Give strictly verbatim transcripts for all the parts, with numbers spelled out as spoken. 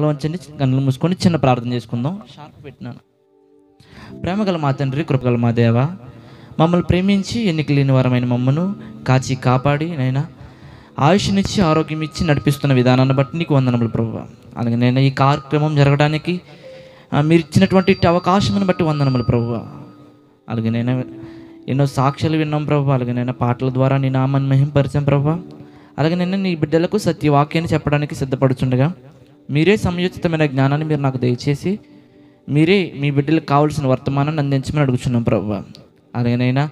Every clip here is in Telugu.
ఆలోచించండి, కన్నులు మూసుకొని చిన్న ప్రార్థన చేసుకుందాం. షార్ప్ పెట్టినాను. ప్రేమ గల మా తండ్రి, కృపగల మా దేవ, మమ్మల్ని ప్రేమించి ఎన్నిక లేని వారమైన మమ్మను కాచి కాపాడి నైనా ఆయుష్నిచ్చి ఆరోగ్యం ఇచ్చి నడిపిస్తున్న విధానాన్ని బట్టి నీకు వందనములు ప్రభువా. అలాగే నేను ఈ కార్యక్రమం జరగడానికి మీరు ఇచ్చినటువంటి అవకాశం బట్టి వందనములు ప్రభువా. అలాగే నేను ఎన్నో సాక్ష్యాలు విన్నాం ప్రభువా. అలాగే నేను పాటల ద్వారా నీ నామాన్ని మహింపరిచాం ప్రభువా. అలాగే నేను నీ బిడ్డలకు సత్యవాక్యాన్ని చెప్పడానికి సిద్ధపడుచుండగా మీరే సమయోచితమైన జ్ఞానాన్ని మీరు నాకు దయచేసి మీరే మీ బిడ్డలకు కావాల్సిన వర్తమానాన్ని అందించమని అడుగుచున్నాం ప్రభువా. అలాగేనైనా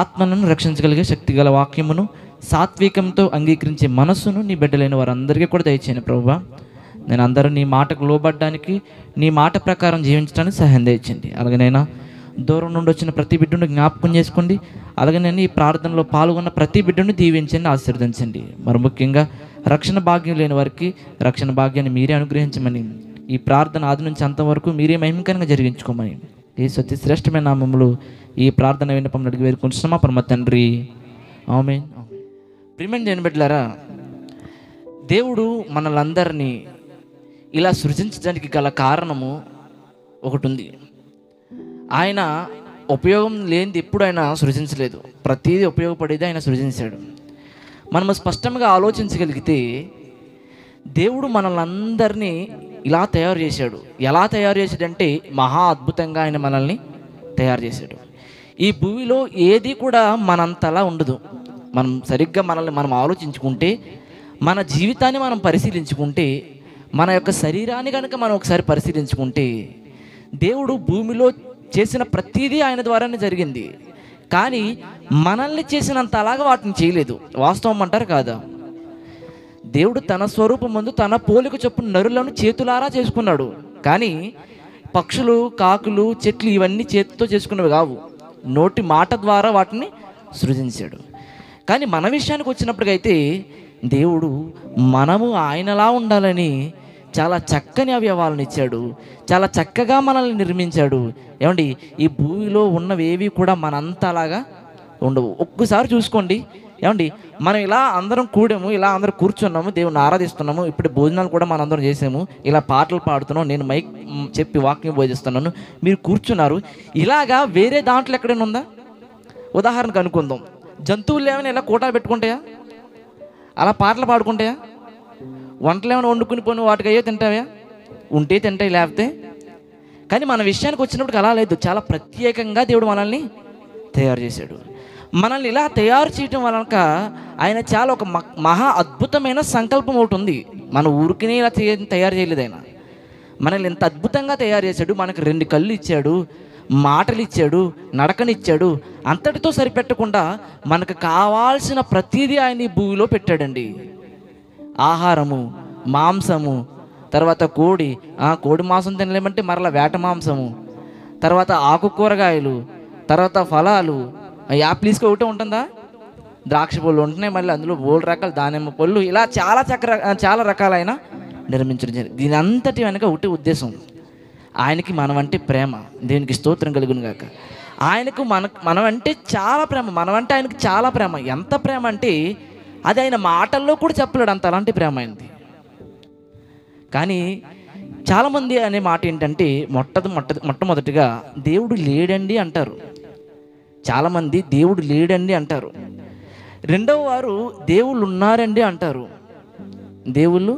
ఆత్మను రక్షించగలిగే శక్తి గల వాక్యమును సాత్వికంతో అంగీకరించే మనస్సును నీ బిడ్డలైన వారందరికీ కూడా దయచేయండి ప్రభువా. నేను అందరూ నీ మాటకు లోబడడానికి నీ మాట ప్రకారం జీవించడానికి సహాయం దయచండి. అలాగేనైనా దూరం నుండి వచ్చిన ప్రతి బిడ్డను జ్ఞాపకం చేసుకోండి. అలాగేనైనా ఈ ప్రార్థనలో పాల్గొన్న ప్రతి బిడ్డను దీవించండి, ఆశీర్వదించండి. మరి ముఖ్యంగా రక్షణ భాగ్యం లేని వారికి రక్షణ భాగ్యాన్ని మీరే అనుగ్రహించమని, ఈ ప్రార్థన ఆది నుంచి అంతవరకు మీరే మహిమకరంగా జరిగించుకోమని ఈ సత్య శ్రేష్టమైన నామములు ఈ ప్రార్థన విన్నపం అడిగి వేడుకుంటున్నామా పరమ తండ్రి, ఆమేన్. ప్రియమైన దేవుని బిడ్డలారా, దేవుడు మనలందరినీ ఇలా సృజించడానికి గల కారణము ఒకటి ఉంది. ఆయన ఉపయోగం లేనిది ఎప్పుడు ఆయన సృజించలేదు, ప్రతిదీ ఉపయోగపడేది ఆయన సృజించాడు. మనము స్పష్టంగా ఆలోచించగలిగితే దేవుడు మనలందరినీ ఇలా తయారు చేశాడు. ఎలా తయారు చేశాడంటే మహా అద్భుతంగా ఆయన మనల్ని తయారు చేశాడు. ఈ భూమిలో ఏది కూడా మనంతలా ఉండదు. మనం సరిగ్గా మనల్ని మనం ఆలోచించుకుంటే, మన జీవితాన్ని మనం పరిశీలించుకుంటే, మన యొక్క శరీరాన్ని కనుక మనం ఒకసారి పరిశీలించుకుంటే, దేవుడు భూమిలో చేసిన ప్రతిదీ ఆయన ద్వారానే జరిగింది. కానీ మనల్ని చేసినంత అలాగా వాటిని చేయలేదు. వాస్తవం అంటారు కాదా? దేవుడు తన స్వరూపమందు తన పోలిక చొప్పున నరులను చేతులారా చేసుకున్నాడు. కానీ పక్షులు, కాకులు, చెట్లు ఇవన్నీ చేతితో చేసుకున్నవి కావు, నోటి మాట ద్వారా వాటిని సృజించాడు. కానీ మన విషయానికి వచ్చినప్పటికైతే దేవుడు మనము ఆయనలా ఉండాలని చాలా చక్కని అవయవాలను ఇచ్చాడు, చాలా చక్కగా మనల్ని నిర్మించాడు. ఏమండి, ఈ భూమిలో ఉన్నవేవి కూడా మనంతా అలాగా ఉండవు. ఒక్కసారి చూసుకోండి. ఏమండి, మనం ఇలా అందరం కూడాము, ఇలా అందరం కూర్చున్నాము, దేవుని ఆరాధిస్తున్నాము, ఇప్పుడు భోజనాలు కూడా మనం అందరం చేసాము, ఇలా పాటలు పాడుతున్నాం, నేను మైక్ చెప్పి వాక్యం బోధిస్తున్నాను, మీరు కూర్చున్నారు. ఇలాగా వేరే దాంట్లో ఎక్కడైనా ఉందా? ఉదాహరణకు అనుకుందాం, జంతువులు ఏమైనా ఇలా కూటాలు పెట్టుకుంటాయా? అలా పాటలు పాడుకుంటాయా? వంటలు ఏమైనా వండుకుని పోను వాటికి అయ్యో తింటావా? ఉంటే తింటాయి, లేకపోతే. కానీ మన విషయానికి వచ్చినప్పుడు అలా లేదు. చాలా ప్రత్యేకంగా దేవుడు మనల్ని తయారు చేశాడు. మనల్ని ఇలా తయారు చేయటం వలన ఆయన చాలా ఒక మహా అద్భుతమైన సంకల్పం ఒకటి ఉంది. మన ఊరికినే ఇలా తయారు చేయలేదు. ఆయన మనల్ని ఎంత అద్భుతంగా తయారు చేశాడు. మనకు రెండు కళ్ళు ఇచ్చాడు, మాటలు ఇచ్చాడు, నడకనిచ్చాడు. అంతటితో సరిపెట్టకుండా మనకు కావాల్సిన ప్రతిదీ ఆయన ఈ భూమిలో పెట్టాడండి. ఆహారము, మాంసము, తర్వాత కోడి ఆ కోడి మాంసం తినలేమంటే మరలా వేట మాంసము, తర్వాత ఆకుకూరగాయలు, తర్వాత ఫలాలు. యాప్లీస్కి ఒకటే ఉంటుందా? ద్రాక్ష పళ్ళు ఉంటున్నాయి, మళ్ళీ అందులో బోల్ రకాలు దానిమ్మ పళ్ళు, ఇలా చాలా చక్ర చాలా రకాలైన నిర్మించడం జరిగింది. దీని అంతటి వెనక ఒకటే ఉద్దేశం, ఆయనకి మనమంటే ప్రేమ. దేవునికి స్తోత్రం కలుగును గాక. ఆయనకు మన మనమంటే చాలా ప్రేమ, మనమంటే ఆయనకు చాలా ప్రేమ. ఎంత ప్రేమ అంటే అది ఆయన మాటల్లో కూడా చెప్పలేడు, అంత అలాంటి ప్రేమ అయింది. కానీ చాలామంది అనే మాట ఏంటంటే మొట్టది మొట్ట మొట్టమొదటిగా దేవుడు లేడండి అంటారు. చాలామంది దేవుడు లేడండి అంటారు. రెండవ వారు దేవుళ్ళు ఉన్నారండి అంటారు. దేవుళ్ళు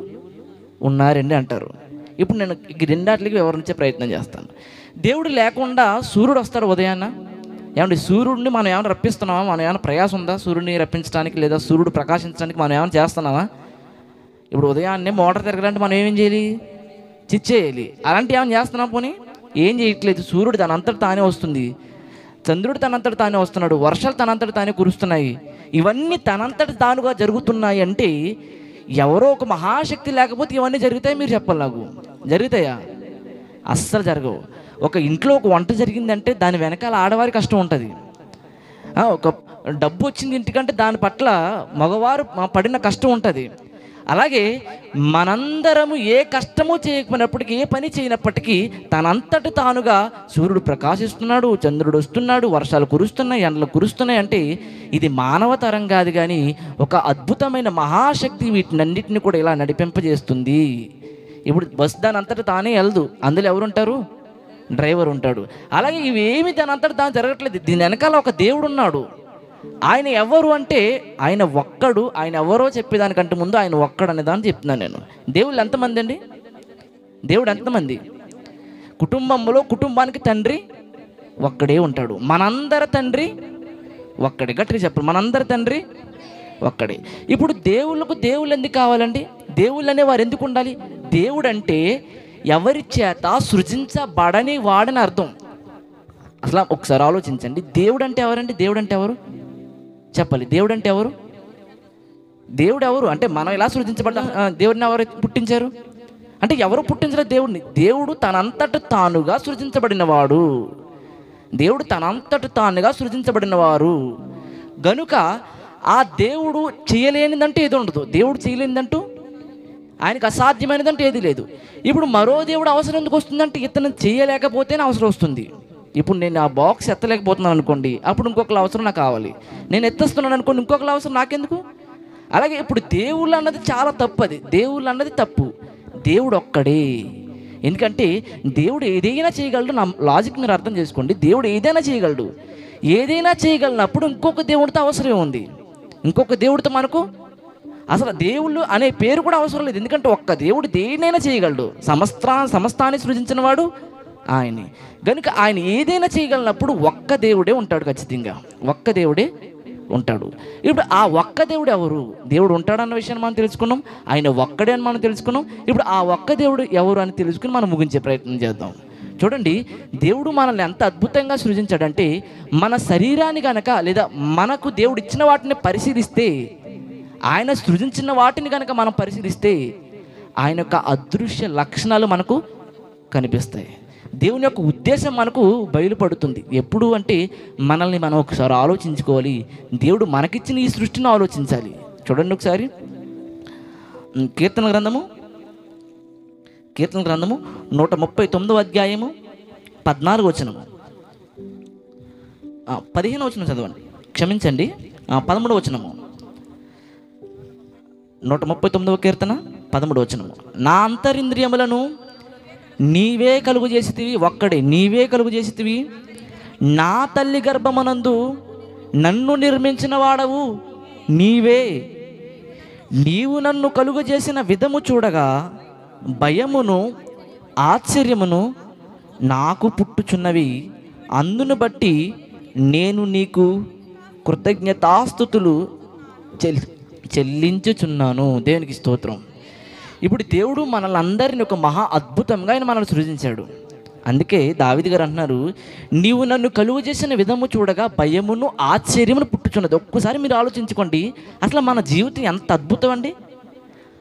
ఉన్నారండి అంటారు. ఇప్పుడు నేను రెండాటికి వివరించే ప్రయత్నం చేస్తాను. దేవుడు లేకుండా సూర్యుడు వస్తాడు ఉదయాన. ఏమంటే సూర్యుడిని మనం ఏమైనా రప్పిస్తున్నామా? మనం ఏమైనా ప్రయాస ఉందా సూర్యుడిని రప్పించడానికి? లేదా సూర్యుడు ప్రకాశించడానికి మనం ఏమైనా చేస్తున్నామా? ఇప్పుడు ఉదయాన్నే మోటార్ తిరగాలంటే మనం ఏమేం చేయాలి? చిచ్చేయాలి. అలాంటివి ఏమైనా చేస్తున్నాం? పోనీ ఏం చేయట్లేదు. సూర్యుడు తనంతట తానే వస్తుంది, చంద్రుడు తనంతట తానే వస్తున్నాడు, వర్షాలు తనంతట తానే కురుస్తున్నాయి, ఇవన్నీ తనంతట తానుగా జరుగుతున్నాయి. అంటే ఎవరో ఒక మహాశక్తి లేకపోతే ఇవన్నీ జరుగుతాయి మీరు చెప్పాలి నాకు? జరుగుతాయా? అస్సలు జరగవు. ఒక ఇంట్లో ఒక వంట జరిగిందంటే దాని వెనకాల ఆడవారి కష్టం ఉంటుంది. ఒక డబ్బు వచ్చింది ఇంటికంటే దాని పట్ల మగవారు పడిన కష్టం ఉంటుంది. అలాగే మనందరము ఏ కష్టము చేయకపోయినప్పటికీ, ఏ పని చేయనప్పటికీ తనంతట తానుగా సూర్యుడు ప్రకాశిస్తున్నాడు, చంద్రుడు వస్తున్నాడు, వర్షాలు కురుస్తున్నాయి, ఎండలు కురుస్తున్నాయి. అంటే ఇది మానవ తరం కాదు, కానీ ఒక అద్భుతమైన మహాశక్తి వీటినన్నిటిని కూడా ఇలా నడిపింపజేస్తుంది. ఇప్పుడు బస్ దాని అంతట తానే వెళ్ళదు, అందులో ఎవరు ఉంటారు? డ్రైవర్ ఉంటాడు. అలాగే ఇవేమి దాని అంతట తాను జరగట్లేదు, దీని వెనకాల ఒక దేవుడు ఉన్నాడు. ఆయన ఎవరు అంటే ఆయన ఒక్కడు. ఆయన ఎవరో చెప్పేదానికంటే ముందు ఆయన ఒక్కడు అనేదాన్ని చెప్తున్నాను నేను. దేవుళ్ళు ఎంతమంది అండి? దేవుడు ఎంతమంది? కుటుంబంలో కుటుంబానికి తండ్రి ఒక్కడే ఉంటాడు. మనందరి తండ్రి ఒక్కడే. గట్టిగా చెప్పండి, మనందరి తండ్రి ఒక్కడే. ఇప్పుడు దేవుళ్ళకు దేవుళ్ళు ఎందుకు కావాలండి? దేవుళ్ళు అనే వారు ఎందుకు ఉండాలి? దేవుడు అంటే ఎవరి చేత సృజించబడని వాడని అర్థం. అసలు ఒకసారి ఆలోచించండి, దేవుడు అంటే ఎవరండి? దేవుడు అంటే ఎవరు చెప్పాలి? దేవుడు అంటే ఎవరు? దేవుడు ఎవరు అంటే మనం ఎలా సృజించబడ్డా? దేవుడిని ఎవరు పుట్టించారు అంటే ఎవరు పుట్టించలేదు దేవుడిని. దేవుడు తనంతట తానుగా సృజించబడినవాడు. దేవుడు తనంతట తానుగా సృజించబడినవారు గనుక ఆ దేవుడు చేయలేనిదంటూ ఏది ఉండదు. దేవుడు చేయలేనిదంటూ ఆయనకు అసాధ్యమైనదంటే ఏది లేదు. ఇప్పుడు మరో దేవుడు అవసరం ఎందుకు వస్తుందంటే ఇతను చేయలేకపోతేనే అవసరం వస్తుంది. ఇప్పుడు నేను ఆ బాక్స్ ఎత్తలేకపోతున్నాను అనుకోండి, అప్పుడు ఇంకొకళ్ళ అవసరం నాకు కావాలి. నేను ఎత్తేస్తున్నాను అనుకోండి, ఇంకొకళ్ళ అవసరం నాకెందుకు? అలాగే ఇప్పుడు దేవుళ్ళు అన్నది చాలా తప్పు. అది దేవుళ్ళు అన్నది తప్పు. దేవుడు ఒక్కడే. ఎందుకంటే దేవుడు ఏదైనా చేయగలడు. నా లాజిక్ మీరు అర్థం చేసుకోండి. దేవుడు ఏదైనా చేయగలడు. ఏదైనా చేయగలిగినప్పుడు ఇంకొక దేవుడితో అవసరం ఉంది? ఇంకొక దేవుడితో మనకు అసలు దేవుళ్ళు అనే పేరు కూడా అవసరం లేదు. ఎందుకంటే ఒక్క దేవుడు దేన్నైనా చేయగలడు. సమస్తా సమస్తాన్ని సృజించిన వాడు ఆయనే గనుక ఆయన ఏదైనా చేయగలిగినప్పుడు ఒక్క దేవుడే ఉంటాడు. ఖచ్చితంగా ఒక్క దేవుడే ఉంటాడు. ఇప్పుడు ఆ ఒక్క దేవుడు ఎవరు? దేవుడు ఉంటాడన్న విషయాన్ని మనం తెలుసుకున్నాం. ఆయన ఒక్కడే అని మనం తెలుసుకున్నాం. ఇప్పుడు ఆ ఒక్క దేవుడు ఎవరు అని తెలుసుకుని మనం ముగించే ప్రయత్నం చేద్దాం. చూడండి, దేవుడు మనల్ని ఎంత అద్భుతంగా సృజించాడంటే మన శరీరాన్ని కనుక లేదా మనకు దేవుడు ఇచ్చిన వాటిని పరిశీలిస్తే, ఆయన సృజించిన వాటిని కనుక మనం పరిశీలిస్తే ఆయన యొక్క అదృశ్య లక్షణాలు మనకు కనిపిస్తాయి. దేవుని యొక్క ఉద్దేశం మనకు బయలుపడుతుంది. ఎప్పుడు అంటే మనల్ని మనం ఒకసారి ఆలోచించుకోవాలి. దేవుడు మనకిచ్చిన ఈ సృష్టిని ఆలోచించాలి. చూడండి ఒకసారి కీర్తన గ్రంథము కీర్తన గ్రంథము నూట ముప్పై తొమ్మిదవ అధ్యాయము పద్నాలుగు వచనము పదిహేను వచనం చదవండి. క్షమించండి, పదమూడవ వచనము. నూట ముప్పై తొమ్మిదవ కీర్తన పదమూడు వచనము. నా అంతరింద్రియములను నీవే కలుగు చేసేవి, ఒక్కడే నీవే కలుగు చేసేవి. నా తల్లి గర్భమునందు నన్ను నిర్మించిన వాడవు నీవే. నీవు నన్ను కలుగు చేసిన విధము చూడగా భయమును ఆశ్చర్యమును నాకు పుట్టుచున్నవి. అందును బట్టి నేను నీకు కృతజ్ఞతాస్తుతులు చెల్లి చెల్లించుచున్నాను. దేవునికి స్తోత్రం. ఇప్పుడు దేవుడు మనల్ని అందరిని ఒక మహా అద్భుతంగా ఆయన మనల్ని సృజించాడు. అందుకే దావీదు గారు అంటున్నారు, నీవు నన్ను కలుగు చేసిన విధము చూడగా భయమును ఆశ్చర్యమును పుట్టుచున్నది. ఒక్కసారి మీరు ఆలోచించుకోండి, అసలు మన జీవితం ఎంత అద్భుతం అండి.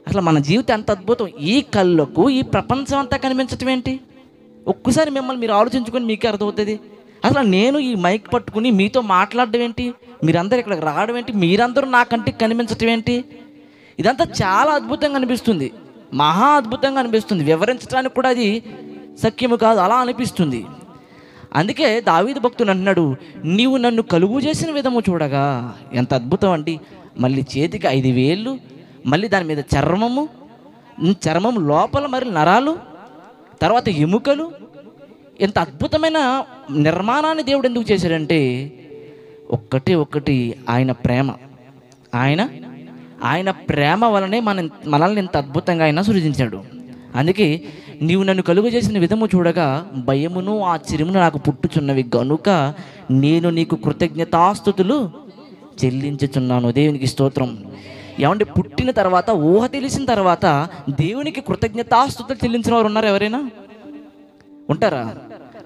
అసలు మన జీవితం ఎంత అద్భుతం. ఈ కళ్ళకు ఈ ప్రపంచం అంతా కనిపించటం ఏంటి? ఒక్కసారి మిమ్మల్ని మీరు ఆలోచించుకొని మీకే అర్థమవుతుంది. అసలు నేను ఈ మైక్ పట్టుకుని మీతో మాట్లాడడం ఏంటి, మీరందరూ ఇక్కడికి రావడం ఏంటి, మీరందరూ నా కంటికి కనిపించటం ఏంటి, ఇదంతా చాలా అద్భుతంగా అనిపిస్తుంది, మహా అద్భుతంగా అనిపిస్తుంది. వివరించడానికి కూడా అది సఖ్యము కాదు, అలా అనిపిస్తుంది. అందుకే దావీదు భక్తుడు అంటున్నాడు, నీవు నన్ను కలుగు చేసిన విధము చూడగా. ఎంత అద్భుతం అండి. మళ్ళీ చేతికి ఐదు వేళ్ళు, మళ్ళీ దాని మీద చర్మము, చర్మం లోపల మరి నరాలు, తర్వాత ఎముకలు. ఎంత అద్భుతమైన నిర్మాణాన్ని దేవుడు ఎందుకు చేశాడంటే ఒక్కటి ఒక్కటి ఆయన ప్రేమ. ఆయన ఆయన ప్రేమ వలనే మన మనల్ని ఇంత అద్భుతంగా ఆయన సృజించాడు. అందుకే నీవు నన్ను కలుగు చేసిన విధము చూడగా భయమును ఆశ్చర్యమును నాకు పుట్టుచున్నవి గనుక నేను నీకు కృతజ్ఞతాస్తుతులు చెల్లించుచున్నాను. దేవునికి స్తోత్రం. ఏమంటే పుట్టిన తర్వాత, ఊహ తెలిసిన తర్వాత దేవునికి కృతజ్ఞతాస్తుతులు చెల్లించిన వారు ఉన్నారు ఎవరైనా? ఉంటారా?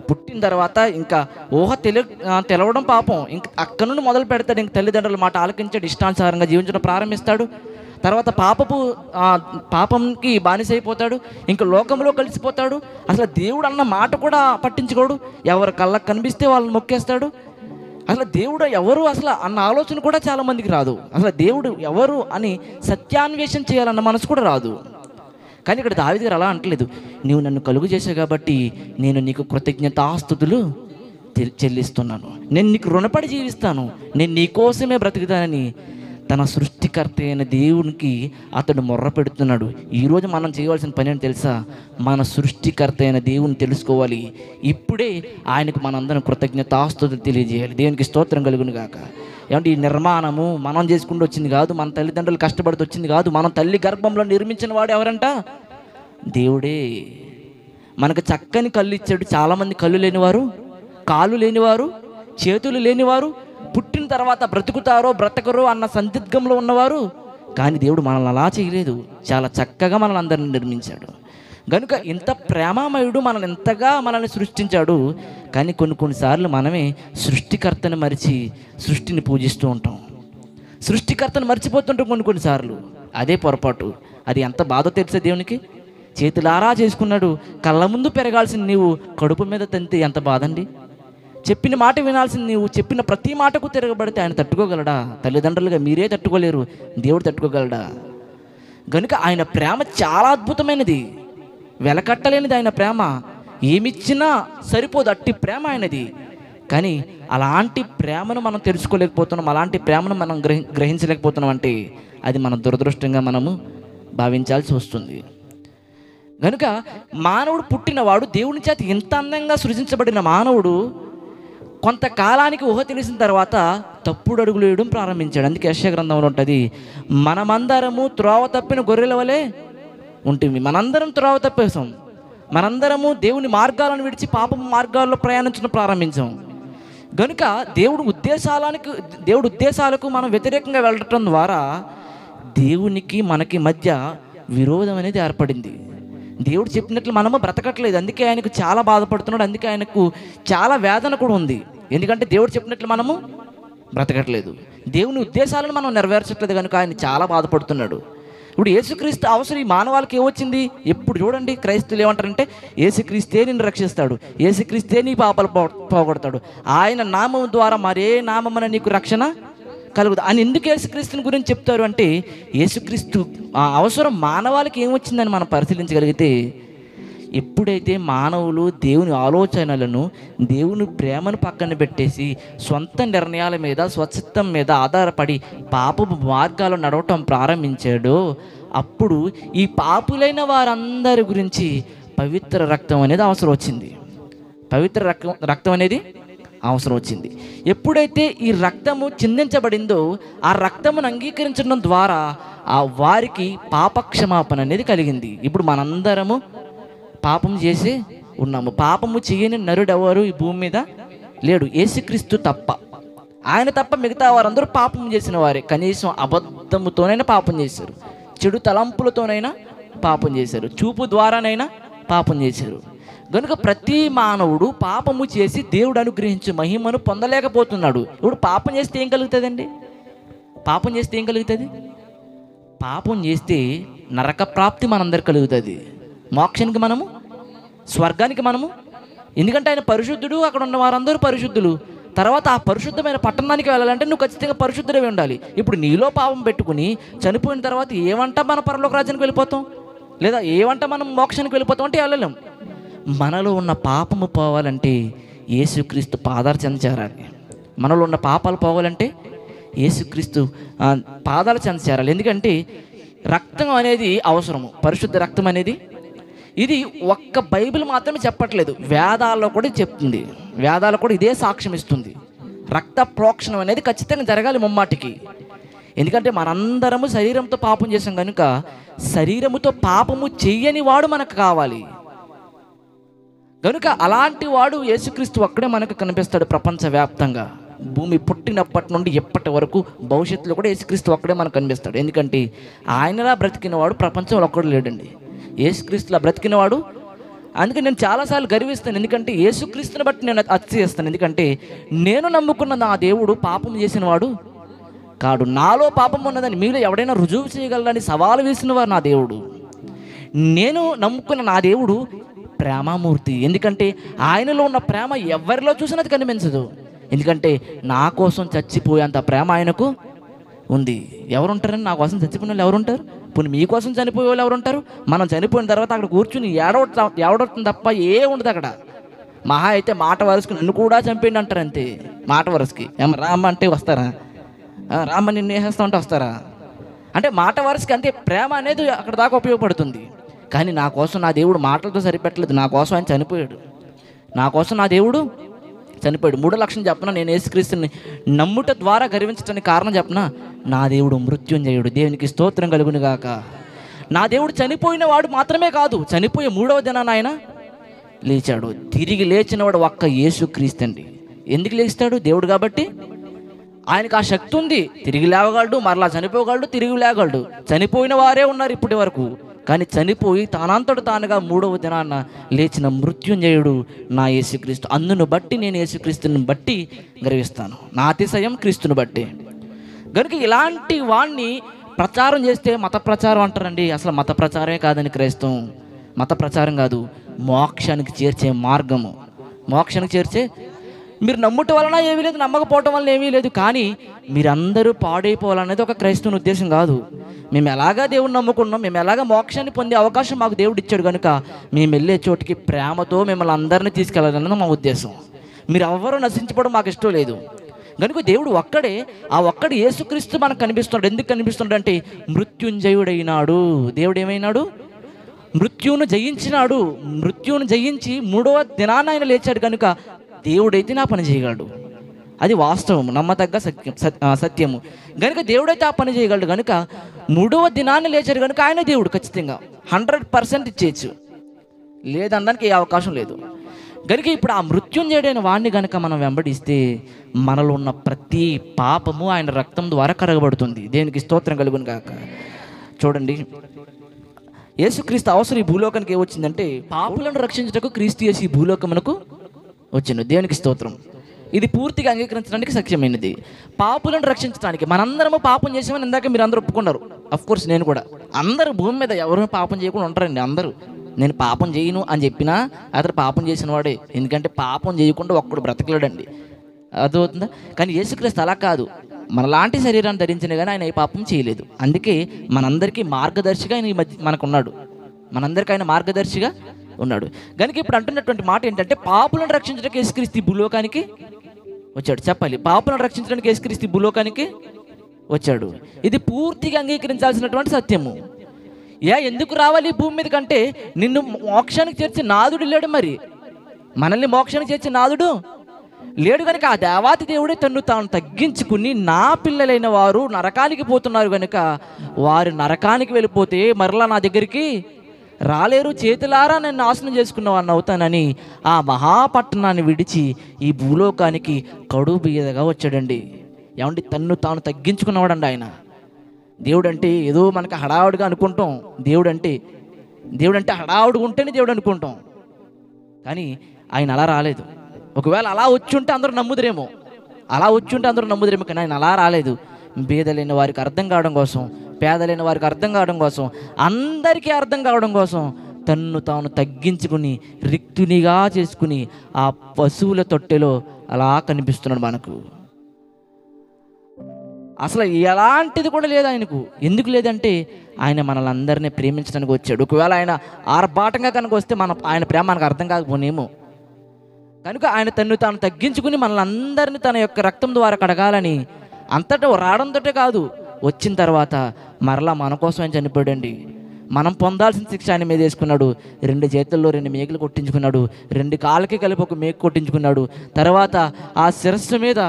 పుట్టిన తర్వాత ఇంకా ఊహ తెలి తెలవడం పాపం. ఇంక అక్కడ నుండి మొదలు పెడతాడు. ఇంక తల్లిదండ్రుల మాట ఆలకించాడు, ఇష్టానుసారంగా జీవించడం ప్రారంభిస్తాడు. తర్వాత పాపపు పాపంకి బానిసైపోతాడు. ఇంకా లోకంలో కలిసిపోతాడు. అసలు దేవుడు అన్న మాట కూడా పట్టించుకోడు. ఎవరు కళ్ళకు కనిపిస్తే వాళ్ళని మొక్కేస్తాడు. అసలు దేవుడు ఎవరు అసలు అన్న ఆలోచన కూడా చాలామందికి రాదు. అసలు దేవుడు ఎవరు అని సత్యాన్వేషణ చేయాలన్న మనసు కూడా రాదు. కానీ ఇక్కడ దావీదు గారు అలా అంటలేదు. నీవు నన్ను కలుగు చేసావు కాబట్టి నేను నీకు కృతజ్ఞతాస్తుతులు చెల్లిస్తున్నాను. నేను నీకు రుణపడి జీవిస్తాను. నేను నీ కోసమే బ్రతుకుతానని తన సృష్టికర్త అయిన దేవునికి అతడు మొర్రపెడుతున్నాడు. ఈరోజు మనం చేయవలసిన పని అని తెలుసా? మన సృష్టికర్త అయిన దేవుని తెలుసుకోవాలి. ఇప్పుడే ఆయనకు మనందరం కృతజ్ఞతాస్తుతులు తెలియజేయాలి. దేవునికి స్తోత్రం కలుగును గాక. ఏమంటే ఈ నిర్మాణము మనం చేసుకుంటూ వచ్చింది కాదు, మన తల్లిదండ్రులు కష్టపడుతూ వచ్చింది కాదు, మనం తల్లి గర్భంలో నిర్మించిన వాడు ఎవరంట? దేవుడే. మనకు చక్కని కళ్ళు ఇచ్చాడు. చాలామంది కళ్ళు లేనివారు, కాళ్ళు లేనివారు, చేతులు లేనివారు, పుట్టిన తర్వాత బ్రతుకుతారో బ్రతకరో అన్న సందిగ్ధంలో ఉన్నవారు. కానీ దేవుడు మనల్ని అలా చేయలేదు. చాలా చక్కగా మనల్ని అందరినీ నిర్మించాడు కనుక ఇంత ప్రేమామయుడు మనల్ని ఎంతగా మనల్ని సృష్టించాడు. కానీ కొన్ని కొన్నిసార్లు మనమే సృష్టికర్తను మరిచి సృష్టిని పూజిస్తూ ఉంటాం. సృష్టికర్తను మర్చిపోతుంటాం కొన్ని కొన్నిసార్లు. అదే పొరపాటు. అది ఎంత బాధో తెలిసే దేవునికి. చేతులారా చేసుకున్నాడు. కళ్ళ ముందు పెరగాల్సిన నీవు కడుపు మీద తంతే ఎంత బాధండి. చెప్పిన మాట వినాల్సింది నీవు. చెప్పిన ప్రతి మాటకు తిరగబడితే ఆయన తట్టుకోగలడా? తల్లిదండ్రులుగా మీరే తట్టుకోలేరు, దేవుడు తట్టుకోగలడా? కనుక ఆయన ప్రేమ చాలా అద్భుతమైనది, వెలకట్టలేనిది. ఆయన ప్రేమ ఏమిచ్చినా సరిపోదు, అట్టి ప్రేమ ఆయనది. కానీ అలాంటి ప్రేమను మనం తెలుసుకోలేకపోతున్నాం, అలాంటి ప్రేమను మనం గ్రహి గ్రహించలేకపోతున్నాం అంటే అది మన దురదృష్టంగా మనము భావించాల్సి వస్తుంది. కనుక మానవుడు పుట్టినవాడు దేవుని చేత ఇంత అందంగా సృజించబడిన మానవుడు కొంతకాలానికి ఊహ తెలిసిన తర్వాత తప్పుడు అడుగులు వేయడం ప్రారంభించాడు. అందుకే యెషయా గ్రంథంలో ఉంటుంది, మనమందరము త్రోవ తప్పిన గొర్రెల వలె ఉంటుంది. మనందరం త్రోవ తప్పేసాం, మనందరము దేవుని మార్గాలను విడిచి పాపం మార్గాల్లో ప్రయాణించడం ప్రారంభించాం. కనుక దేవుడు ఉద్దేశాలకు దేవుడు ఉద్దేశాలకు మనం వ్యతిరేకంగా వెళ్ళటం ద్వారా దేవునికి మనకి మధ్య విరోధం అనేది ఏర్పడింది. దేవుడు చెప్పినట్లు మనము బ్రతకట్లేదు. అందుకే ఆయనకు చాలా బాధపడుతున్నాడు, అందుకే ఆయనకు చాలా వేదన కూడా ఉంది. ఎందుకంటే దేవుడు చెప్పినట్లు మనము బ్రతకట్లేదు, దేవుని ఉద్దేశాలను మనం నెరవేర్చట్లేదు, కనుక ఆయన చాలా బాధపడుతున్నాడు. ఇప్పుడు యేసుక్రీస్తు అవసరం ఈ మానవాళికి ఏమొచ్చింది? ఎప్పుడు చూడండి క్రైస్తువులు ఏమంటారంటే, యేసుక్రీస్తే నిన్ను రక్షిస్తాడు, యేసుక్రీస్తే నీ పాపాలు పోగొడతాడు, ఆయన నామం ద్వారా మరే నామమున నీకు రక్షణ కలుగుతుంది అని. ఎందుకు యేసుక్రీస్తుని గురించి చెప్తారు అంటే, యేసుక్రీస్తు ఆ అవసరం మానవాళికి ఏమొచ్చిందని మనం పరిశీలించగలిగితే, ఎప్పుడైతే మానవులు దేవుని ఆలోచనలను దేవుని ప్రేమను పక్కన పెట్టేసి సొంత నిర్ణయాల మీద స్వచ్ఛత్వం మీద ఆధారపడి పాపపు మార్గాలు నడవటం ప్రారంభించాడో అప్పుడు ఈ పాపులైన వారందరి గురించి పవిత్ర రక్తం అనేది అవసరం వచ్చింది. పవిత్ర రక్తం రక్తం అనేది అవసరం వచ్చింది. ఎప్పుడైతే ఈ రక్తము చిందించబడిందో ఆ రక్తమును అంగీకరించడం ద్వారా ఆ వారికి పాపక్షమాపణ అనేది కలిగింది. ఇప్పుడు మనందరము పాపం చేసి ఉన్నాము. పాపము చేయని నరుడెవరు ఈ భూమి మీద లేడు, యేసుక్రీస్తు తప్ప. ఆయన తప్ప మిగతా వారందరూ పాపం చేసిన వారే. కనీసం అబద్ధముతోనైనా పాపం చేశారు, చెడు తలంపులతోనైనా పాపం చేశారు, చూపు ద్వారానైనా పాపం చేశారు. కనుక ప్రతి మానవుడు పాపము చేసి దేవుడు అనుగ్రహించే మహిమను పొందలేకపోతున్నాడు. ఇప్పుడు పాపం చేస్తే ఏం కలుగుతుందండి? పాపం చేస్తే ఏం కలుగుతుంది? పాపం చేస్తే నరక ప్రాప్తి మనందరికి కలుగుతుంది. మోక్షానికి మనము, స్వర్గానికి మనము, ఎందుకంటే ఆయన పరిశుద్ధుడు, అక్కడ ఉన్న వారందరూ పరిశుద్ధులు. తర్వాత ఆ పరిశుద్ధమైన పట్టణానికి వెళ్ళాలంటే నువ్వు ఖచ్చితంగా పరిశుద్ధుడవే ఉండాలి. ఇప్పుడు నీలో పాపం పెట్టుకుని చనిపోయిన తర్వాత ఏమంటా మన పరలోక రాజ్యానికి వెళ్ళిపోతాం, లేదా ఏమంటా మనం మోక్షానికి వెళ్ళిపోతాం అంటే వెళ్ళలేం. మనలో ఉన్న పాపము పోవాలంటే యేసుక్రీస్తు పాదాల చెంత చేరాలి. మనలో ఉన్న పాపాలు పోవాలంటే యేసుక్రీస్తు పాదాల చెంత చేరాలి. ఎందుకంటే రక్తం అనేది అవసరము, పరిశుద్ధ రక్తం అనేది. ఇది ఒక్క బైబిల్ మాత్రమే చెప్పట్లేదు, వేదాల్లో కూడా చెప్తుంది. వేదాల్లో కూడా ఇదే సాక్ష్యం ఇస్తుంది. రక్త ప్రోక్షణం అనేది ఖచ్చితంగా జరగాలి ముమ్మాటికి. ఎందుకంటే మనందరము శరీరంతో పాపం చేసాం కనుక శరీరముతో పాపము చెయ్యని వాడు మనకు కావాలి. కనుక అలాంటి వాడు యేసుక్రీస్తు అక్కడే మనకు కనిపిస్తాడు. ప్రపంచవ్యాప్తంగా భూమి పుట్టినప్పటి నుండి ఎప్పటి వరకు భవిష్యత్తులో కూడా యేసుక్రీస్తు అక్కడే మనకు కనిపిస్తాడు. ఎందుకంటే ఆయనలా బ్రతికినవాడు ప్రపంచంలో ఒక్కడు లేడండి, యేసుక్రీస్తులా బ్రతికినవాడు. అందుకే నేను చాలాసార్లు గర్విస్తాను, ఎందుకంటే యేసుక్రీస్తుని బట్టి నేను అతిశయిస్తాను. ఎందుకంటే నేను నమ్ముకున్న నా దేవుడు పాపం చేసినవాడు కాడు. నాలో పాపం ఉన్నదని మీలో ఎవడైనా రుజువు చేయగలరని సవాలు వేసినవారు నా దేవుడు. నేను నమ్ముకున్న నా దేవుడు ప్రేమామూర్తి. ఎందుకంటే ఆయనలో ఉన్న ప్రేమ ఎవరిలో చూసినది కనిపించదు. ఎందుకంటే నా కోసం చచ్చిపోయేంత ప్రేమ ఆయనకు ఉంది. ఎవరుంటారని? నా కోసం చచ్చిపోయిన వాళ్ళు ఎవరుంటారు? పోనీ మీకోసం చనిపోయే వాళ్ళు ఎవరుంటారు? మనం చనిపోయిన తర్వాత అక్కడ కూర్చుని ఏడవట ఏడవటం తప్ప ఏ ఉండదు అక్కడ. మహా అయితే మాట వరుసకి నన్ను కూడా చంపేయండి అంటారు, అంతే. మాట వరుసకి ఏమరా అంటే వస్తారా? రామ నిన్ను ఏహస్తా అంటే వస్తారా అంటే మాట వరుసకి అంతే. ప్రేమ అనేది అక్కడ దాకా ఉపయోగపడుతుంది. కానీ నా కోసం నా దేవుడు మాటలతో సరిపెట్టలేదు, నా కోసం ఆయన చనిపోయాడు, నా కోసం నా దేవుడు చనిపోయాడు. మూడో లక్షణం చెప్పిన నేను యేసుక్రీస్తుని నమ్ముట ద్వారా గర్వించడానికి కారణం చెప్పిన నా దేవుడు మృత్యుంజయుడు, దేవునికి స్తోత్రం కలుగును గాక. నా దేవుడు చనిపోయిన వాడు మాత్రమే కాదు, చనిపోయే మూడవ దినాన ఆయన లేచాడు. తిరిగి లేచినవాడు ఒక్క యేసుక్రీస్తు అండి. ఎందుకు లేస్తాడు? దేవుడు కాబట్టి. ఆయనకు ఆ శక్తి ఉంది, తిరిగి లేవగలడు, మరలా చనిపోగలడు, తిరిగి లేవగలడు. చనిపోయిన వారే ఉన్నారు ఇప్పటి వరకు, కానీ చనిపోయి తానంతట తానుగా మూడవ దినాన లేచిన మృత్యుంజయుడు నా యేసుక్రీస్తు. అందును బట్టి నేను యేసుక్రీస్తుని బట్టి గర్విస్తాను, నా అతిశయం క్రీస్తుని బట్టి. కనుక ఇలాంటి వాణ్ణి ప్రచారం చేస్తే మత ప్రచారం అంటారండి. అసలు మత ప్రచారమే కాదండి క్రైస్తవం. మత ప్రచారం కాదు, మోక్షానికి చేర్చే మార్గము, మోక్షానికి చేర్చే. మీరు నమ్ముట వలన ఏమీ లేదు, నమ్మకపోవటం వలన ఏమీ లేదు, కానీ మీరందరూ పాడైపోవాలనేది ఒక క్రైస్తవుని ఉద్దేశం కాదు. మేము ఎలాగా దేవుని నమ్ముకున్నాం, మేము ఎలాగా మోక్షాన్ని పొందే అవకాశం మాకు దేవుడు ఇచ్చాడు, కనుక మేము వెళ్ళే చోటికి ప్రేమతో మిమ్మల్ని అందరినీ తీసుకెళ్ళాలన్నది మా ఉద్దేశం. మీరు ఎవ్వరూ నశించబడడం మాకు ఇష్టం లేదు. కనుక దేవుడు ఒక్కడే, ఆ ఒక్కడు యేసుక్రీస్తు మనకు కనిపిస్తున్నాడు. ఎందుకు కనిపిస్తున్నాడు అంటే మృత్యుంజయుడైనాడు. దేవుడు ఏమైనాడు? మృత్యువును జయించినాడు. మృత్యువును జయించి మూడవ దినాన ఆయన లేచాడు. కనుక దేవుడైతే నా పని చేయగలడు, అది వాస్తవము, నమ్మతగ్గ సత్యం సత్యము కనుక దేవుడైతే ఆ పని చేయగలడు. కనుక మూడవ దినాన్ని లేచాడు, కనుక ఆయన దేవుడు ఖచ్చితంగా హండ్రెడ్ పర్సెంట్ ఇచ్చేయచ్చు, లేదనడానికి ఏ అవకాశం లేదు. కనుక ఇప్పుడు ఆ మృత్యుంజయుడైన వాడిని కనుక మనం వెంబడిస్తే మనలో ఉన్న ప్రతి పాపము ఆయన రక్తం ద్వారా కరగబడుతుంది. దేవునికి స్తోత్రం కలుగును గాక. చూడండి, యేసుక్రీస్తు అవసరం ఈ భూలోకానికి ఏమొచ్చిందంటే పాపులను రక్షించటకు క్రీస్తు యేసు ఈ భూలోకమునకు వచ్చిండు. దేవునికి స్తోత్రం. ఇది పూర్తిగా అంగీకరించడానికి సఖ్యమైనది. పాపులను రక్షించడానికి, మనందరము పాపం చేసామని ఇందాక మీరు అందరూ ఒప్పుకున్నారు. అఫ్కోర్స్ నేను కూడా. అందరూ భూమి మీద ఎవరు పాపం చేయకుండా ఉంటారండి. అందరూ నేను పాపం చేయను అని చెప్పినా అతను పాపం చేసిన వాడే, ఎందుకంటే పాపం చేయకుండా ఒక్కడు బ్రతకలేడండి. అర్థమవుతుందా? కానీ యేసుక్రీస్తు అలా కాదు, మనలాంటి శరీరాన్ని ధరించినా కానీ ఆయన ఏ పాపం చేయలేదు. అందుకే మనందరికీ మార్గదర్శిగా ఆయన ఈ మధ్య మనకున్నాడు, మనందరికీ ఆయన మార్గదర్శిగా ఉన్నాడు. కనుక ఇప్పుడు అంటున్నటువంటి మాట ఏంటంటే పాపులను రక్షించడానికి యేసుక్రీస్తు భూలోకానికి వచ్చాడు. చెప్పాలి, పాపులను రక్షించడానికి యేసుక్రీస్తు భూలోకానికి వచ్చాడు. ఇది పూర్తిగా అంగీకరించాల్సినటువంటి సత్యము. ఏ ఎందుకు రావాలి భూమి మీద కంటే నిన్ను మోక్షానికి చేర్చి నాదుడు లేడు, మరి మనల్ని మోక్షానికి చేర్చి నాదుడు లేడు. కనుక ఆ దేవాతి దేవుడే తను తాను తగ్గించుకుని నా పిల్లలైన వారు నరకానికి పోతున్నారు కనుక వారు నరకానికి వెళ్ళిపోతే మరలా నా దగ్గరికి రాలేరు, చేతులారా నేను నాశనం చేసుకున్నవాడిని అవుతానని ఆ మహాపట్టణాన్ని విడిచి ఈ భూలోకానికి కడుబీదగా వచ్చాడండి. ఏమండి, తన్ను తాను తగ్గించుకున్నవాడండి ఆయన. దేవుడంటే ఏదో మనకు హడావుడిగా అనుకుంటాం, దేవుడంటే దేవుడంటే హడావుడిగా ఉంటేనే దేవుడు అనుకుంటాం, కానీ ఆయన అలా రాలేదు. ఒకవేళ అలా వచ్చుంటే అందరూ నమ్ముదురేమో, అలా వచ్చుంటే అందరూ నమ్ముదురేమో కానీ ఆయన అలా రాలేదు. బీదలైన వారికి అర్థం కావడం కోసం, పేదలైన వారికి అర్థం కావడం కోసం, అందరికీ అర్థం కావడం కోసం తన్ను తాను తగ్గించుకుని రిక్తునిగా చేసుకుని ఆ పశువుల తొట్టెలో అలా కనిపిస్తున్నాడు మనకు. అసలు ఎలాంటిది కూడా లేదు ఆయనకు. ఎందుకు లేదంటే ఆయన మనల్ని అందరినీ ప్రేమించడానికి వచ్చాడు. ఒకవేళ ఆయన ఆర్భాటంగా కనుక వస్తే మన ఆయన ప్రేమ మనకు అర్థం కాకపోనేమో. కనుక ఆయన తన్ను తాను తగ్గించుకుని మనల్ని అందరినీ తన యొక్క రక్తం ద్వారా కడగాలని అంతటా రావడంతో కాదు, వచ్చిన తర్వాత మరలా మన కోసం ఆయన చనిపోయాడండి. మనం పొందాల్సిన శిక్ష ఆయన మీద వేసుకున్నాడు. రెండు చేతుల్లో రెండు మేకులు కొట్టించుకున్నాడు, రెండు కాళ్ళకి కలిపి ఒక మేకు కొట్టించుకున్నాడు. తర్వాత ఆ శిరస్సు మీద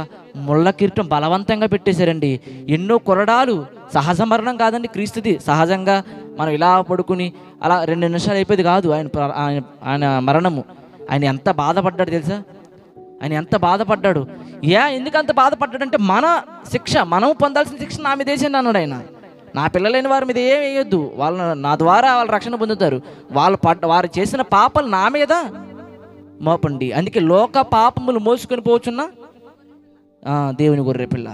ముళ్ళ కిరీటం బలవంతంగా పెట్టేశారండి. ఎన్నో కొరడాలు, సహజ మరణం కాదండి క్రీస్తుది. సహజంగా మనం ఇలా పడుకుని అలా రెండు నిమిషాలు అయిపోయేది కాదు ఆయన ఆయన మరణము. ఆయన ఎంత బాధపడ్డాడు తెలుసా, ఆయన ఎంత బాధపడ్డాడు. ఏ ఎందుకు అంత బాధపడ్డాడంటే మన శిక్ష, మనం పొందాల్సిన శిక్ష నా మీద వేసింది అన్నాడు ఆయన. నా పిల్లలైన వారి మీద ఏం వేయొద్దు, వాళ్ళ నా ద్వారా వాళ్ళు రక్షణ పొందుతారు, వాళ్ళు పడ్డ వారు చేసిన పాపలు నా మీద మోపండి. అందుకే లోక పాపములు మోసుకొని పోచున్న దేవుని గొర్రె పిల్ల.